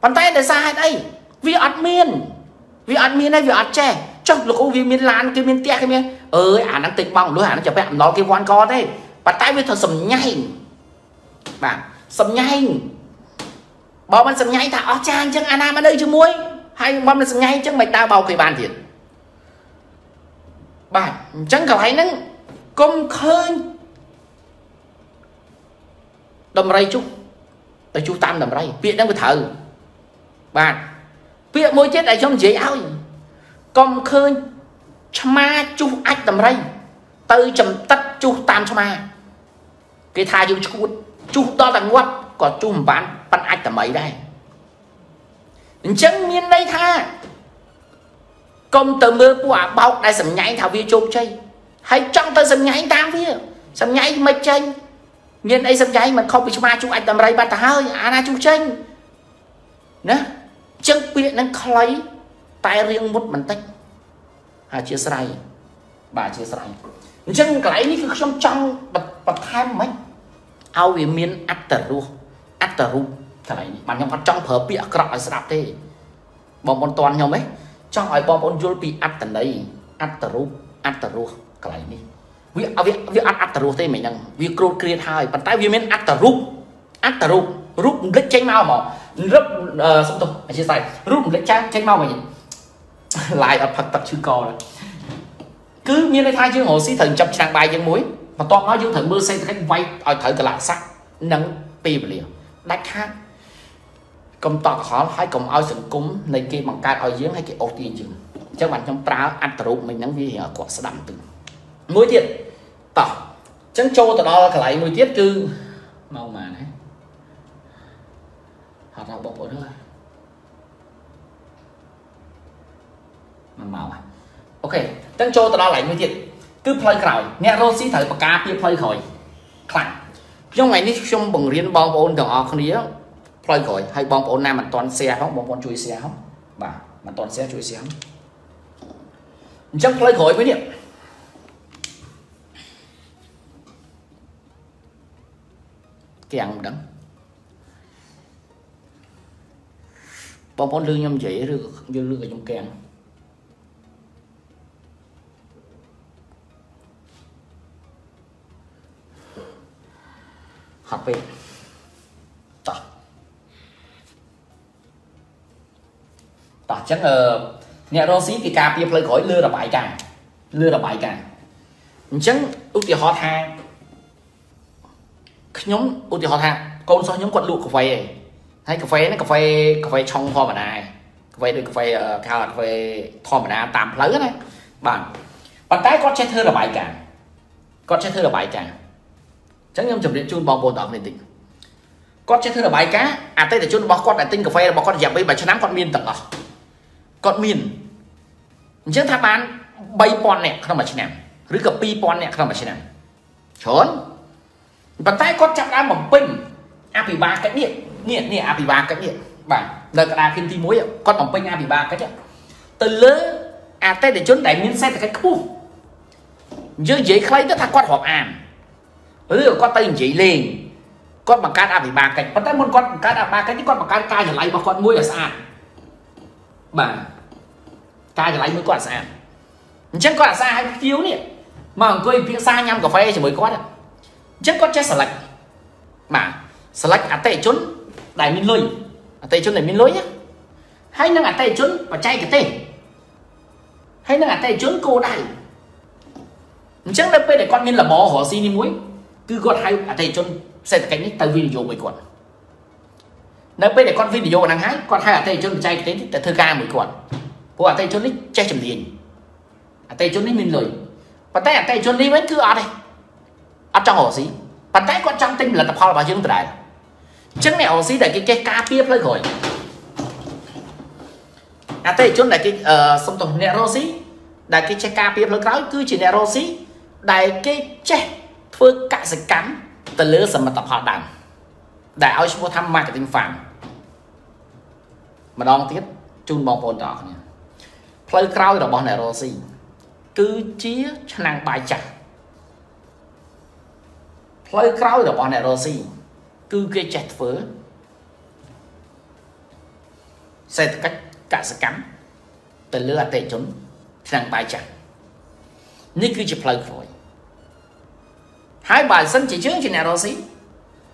bàn tay để xa hai tay vì ăn miền vì ăn miền này vì ăn che trong lúc ông vì miền lan cái miền tia cái miền ơi ăn đang tỉnh băng lối ăn chả phải ăn nó cái quan con thế bàn tay với thợ sầm nhảy bạn sầm nhảy bao mình sầm nhảy thả trang chân anh em ở đây chứ muối hay bao mình sầm nhảy chân mày tao bao cái bàn thiệt bà chẳng cả thấy nó công khơi đầm rây chú tại chú tam đầm rây bịa đang bị thở bà bịa môi chết lại trong dễ áo công khơi ma chú ách đầm rây từ chầm tất chú tam cho ma cái thai dương chú chú to là ngoắt còn chú bán bắt ách tầm ấy đây chẳng miên đây tha công tờ mưa quả bọc đây sầm nhảy thảo vi chôm chơi hay trong tờ sầm nhảy tam vi sầm nhảy mấy chơi miên đây sầm nhảy mà không bị ma chú ách tầm ấy bắt ta hơi ana chú chơi nữa chẳng biết nó khói tay riêng một mình tích à chia sẻ bà chia sẻ chẳng cái này cứ trong trong bật bật hai mấy ao về miên ách tờ luôn ách tờ ru cái này mà nhóm con trong phở bịa cọ sạp thế bọn con toàn nhau ấy trong hỏi bom bón dồi bị ắt tận đấy ắt tờ rú ắt tờ rú cái này này vì vì vì ắt ắt tờ rú thế mình rằng vì cột kia hai bàn tay vì men ắt tờ rú ắt tờ rú rú rất tránh mau mà rất xong tôi chia sẻ rú rất tránh tránh mau mà lại ở phật tập chư cò này cứ miên lấy thai chứ hồ sĩ thần chậm sang bài chân muối mà to nói dương thần mưa xây cách quay ở thời từ lại sắc nắng pi liền đắt khác công to khó hay công ao sừng cúng này kia bằng cát ao giếng hay cái ổ tiền chừng chắc bạn trong prá ăn trụ mình nắng vi ở quả sẽ đầm từng muối thiệt tỏ trắng trâu tỏ đó lại muối tiết cứ màu mà đấy họ nào bọc bội nữa mà màu à ok trắng trâu tỏ đó lại muối thiệt cứ play khỏi nè rô sĩ thử bạc cá kia play khỏi khẳng trong ngày đi trong bằng riêng bao ôn đồng ao không đi á play khỏi hay bong ôn nam mà toàn xe không bong con chui xe không bà mà toàn xe chui xe không chắc play khỏi với niệm càng đắng bong con lương nhom dễ được vô lương ở trong càng học về tỏ tỏ chắc là nhà đô sĩ thì cà phê khỏi lưa là bãi càng lưa là bãi càng chẳng ưu tiên họ thang nhóm ưu tiên họ thang con so nhóm quật lụ cà phê hay cà phê nó cà phê cà phê trong hoa mà này cà phê được cà phê cao cà phê thò mà đá tạm lấy này bạn bạn cái con che thơ là bãi càng con che thơ là bãi càng chẳng nhầm chụp điện chun bong bồn đỏ này tỉnh con chết thứ là bài cá à tây để chun bong con đại tinh cà phê bong con dẹp bây bài cho nắm con miên tặng à con miên chứ tháp bán bay pon nè không mà chỉ nè rưỡi cặp pi pon nè không mà chỉ nè trốn bàn tay con chặt đá bằng pin api ba cái điện điện nè api ba cái điện bản đời cả đà kim ti muối con bằng pin api ba cái chứ từ lứa à tây để chun đại miên xe là cái khu chứ dễ khay nó thằng con họp ảm ừ con tay chỉ liền con bằng cát à bị ba cạnh bắt tay muốn con cát à ba cạnh chứ con bằng cát ca trở lại mà con muối là sàn bà ca trở lại mới còn sàn chắc con là xa hay phiếu nè mà người phía xa nhăm cà phê chỉ mới có chắc con chết sạch mà sạch à tệ chốn đại minh lôi à tệ chốn đại minh lôi nhá hay năng à tệ chốn và chay cái tệ hay năng à tệ chốn cô đại chắc là bây để con nên là bò họ xin đi muối cứ con hay ở đây chôn xe cánh tay video mười quần nơi bên để con video nắng hái con hai ở đây chôn chay đến từ thơ ca mười quần của ở đây chôn lít chay chầm tiền ở đây chôn lít mình lời và tay ở đây chôn đi vẫn cứ ở đây ở trong hồ sĩ và tay con trong tinh là tập hoa và dương từ đại chân mẹ hồ sĩ để cái cái ca tiếp lấy khỏi ở đây chôn lại cái sông tổng nè rô sĩ đại cái che ca tiếp lấy cái cứ chỉ nè rô sĩ đại cái che với cả sự cắn từ lứa sầm mà tập hoạt động đại ao chúng tham mai cái tinh phản mà đong tiếp chung bóng bồn đỏ này play crowd là bóng này rồi gì cứ chia năng bài chặt play crowd là bóng này rồi gì cứ cái chặt với sẽ cách cả sự cắn từ lứa tệ chúng năng bài chặt nếu cứ chỉ play rồi hai bài sân chỉ trước trên này đó xí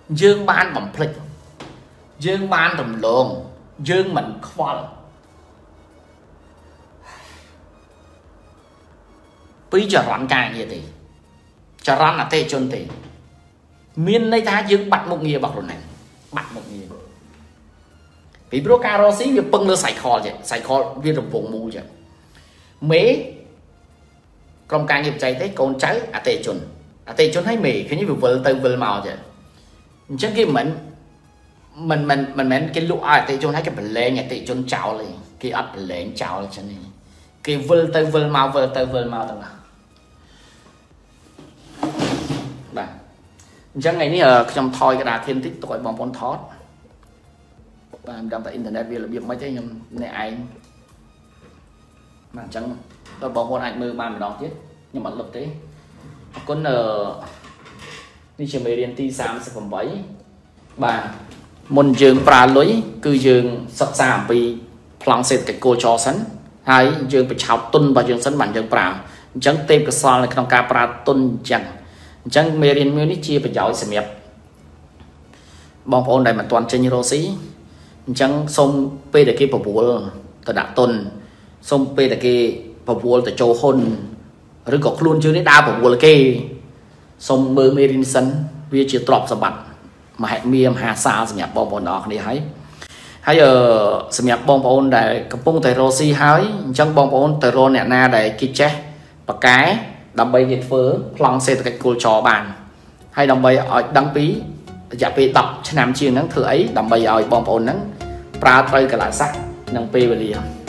dương ban bằng phịch dương ban đồng lồn dương mình khoa phí cho rắn cài như thế cho rắn là tê chôn tê miên đây ta dương bạch một nghề bọc rồi này bạch một nghề vì bố ca đó xí việc bưng lơ sài kho vậy sài kho viên đồng vùng mù vậy mấy trong ca nghiệp chạy thấy con cháy à tê chôn à tây chốn hay mì khi như vừa vừa từ vừa màu vậy chắc khi mình mình mình mình mình cái lũ ai tây chốn hay cái bình lệ nhà tây chốn chảo này cái ấp bình lệ chảo này cho nên cái vừa từ vừa màu vừa từ vừa màu thằng nào bà chắc ngày ní ở trong thoi cái đà thiên tích tội bằng con thót bà đang tại internet vì là việc mấy cái nhầm này anh mà chẳng tôi bỏ con ảnh mơ màn đó chứ nhưng mà lập tế con ở đi chơi mấy điện ti sám sẽ còn bảy bà môn dương pra lối cứ dương sắp sàm vì plong xịt cái cô cho sẵn hay dương bị chọc tuôn và dương sấn mạnh dương bả chẳng tê cái so là không ca bả tuôn chẳng chẳng mê liên miếng chia bị giỏi sẹo bong phôn này mà toàn trên như rosi chẳng xong p để kia phục vụ từ đã tuần xong p để kia phục vụ từ châu hôn rồi có luôn chứ đấy đa phục vụ là kia xong mơ mê liên sấn vì chỉ trọp sập bạch mà hẹn miêm hà sa sẹo bong phôn đó đi hái hay ở sầm nhạc bong bóng để cầm bông tay rosi hái chẳng bong bóng tay ro nè na để kia che và cái đầm bay việt phớ lòng xe từ cua trò bàn hay đầm bay ở đăng phí giả phí tập cho nam chiên nắng thử ấy đầm bay ở bong bóng nắng pra tơi cả lại sắc nắng phê về liền.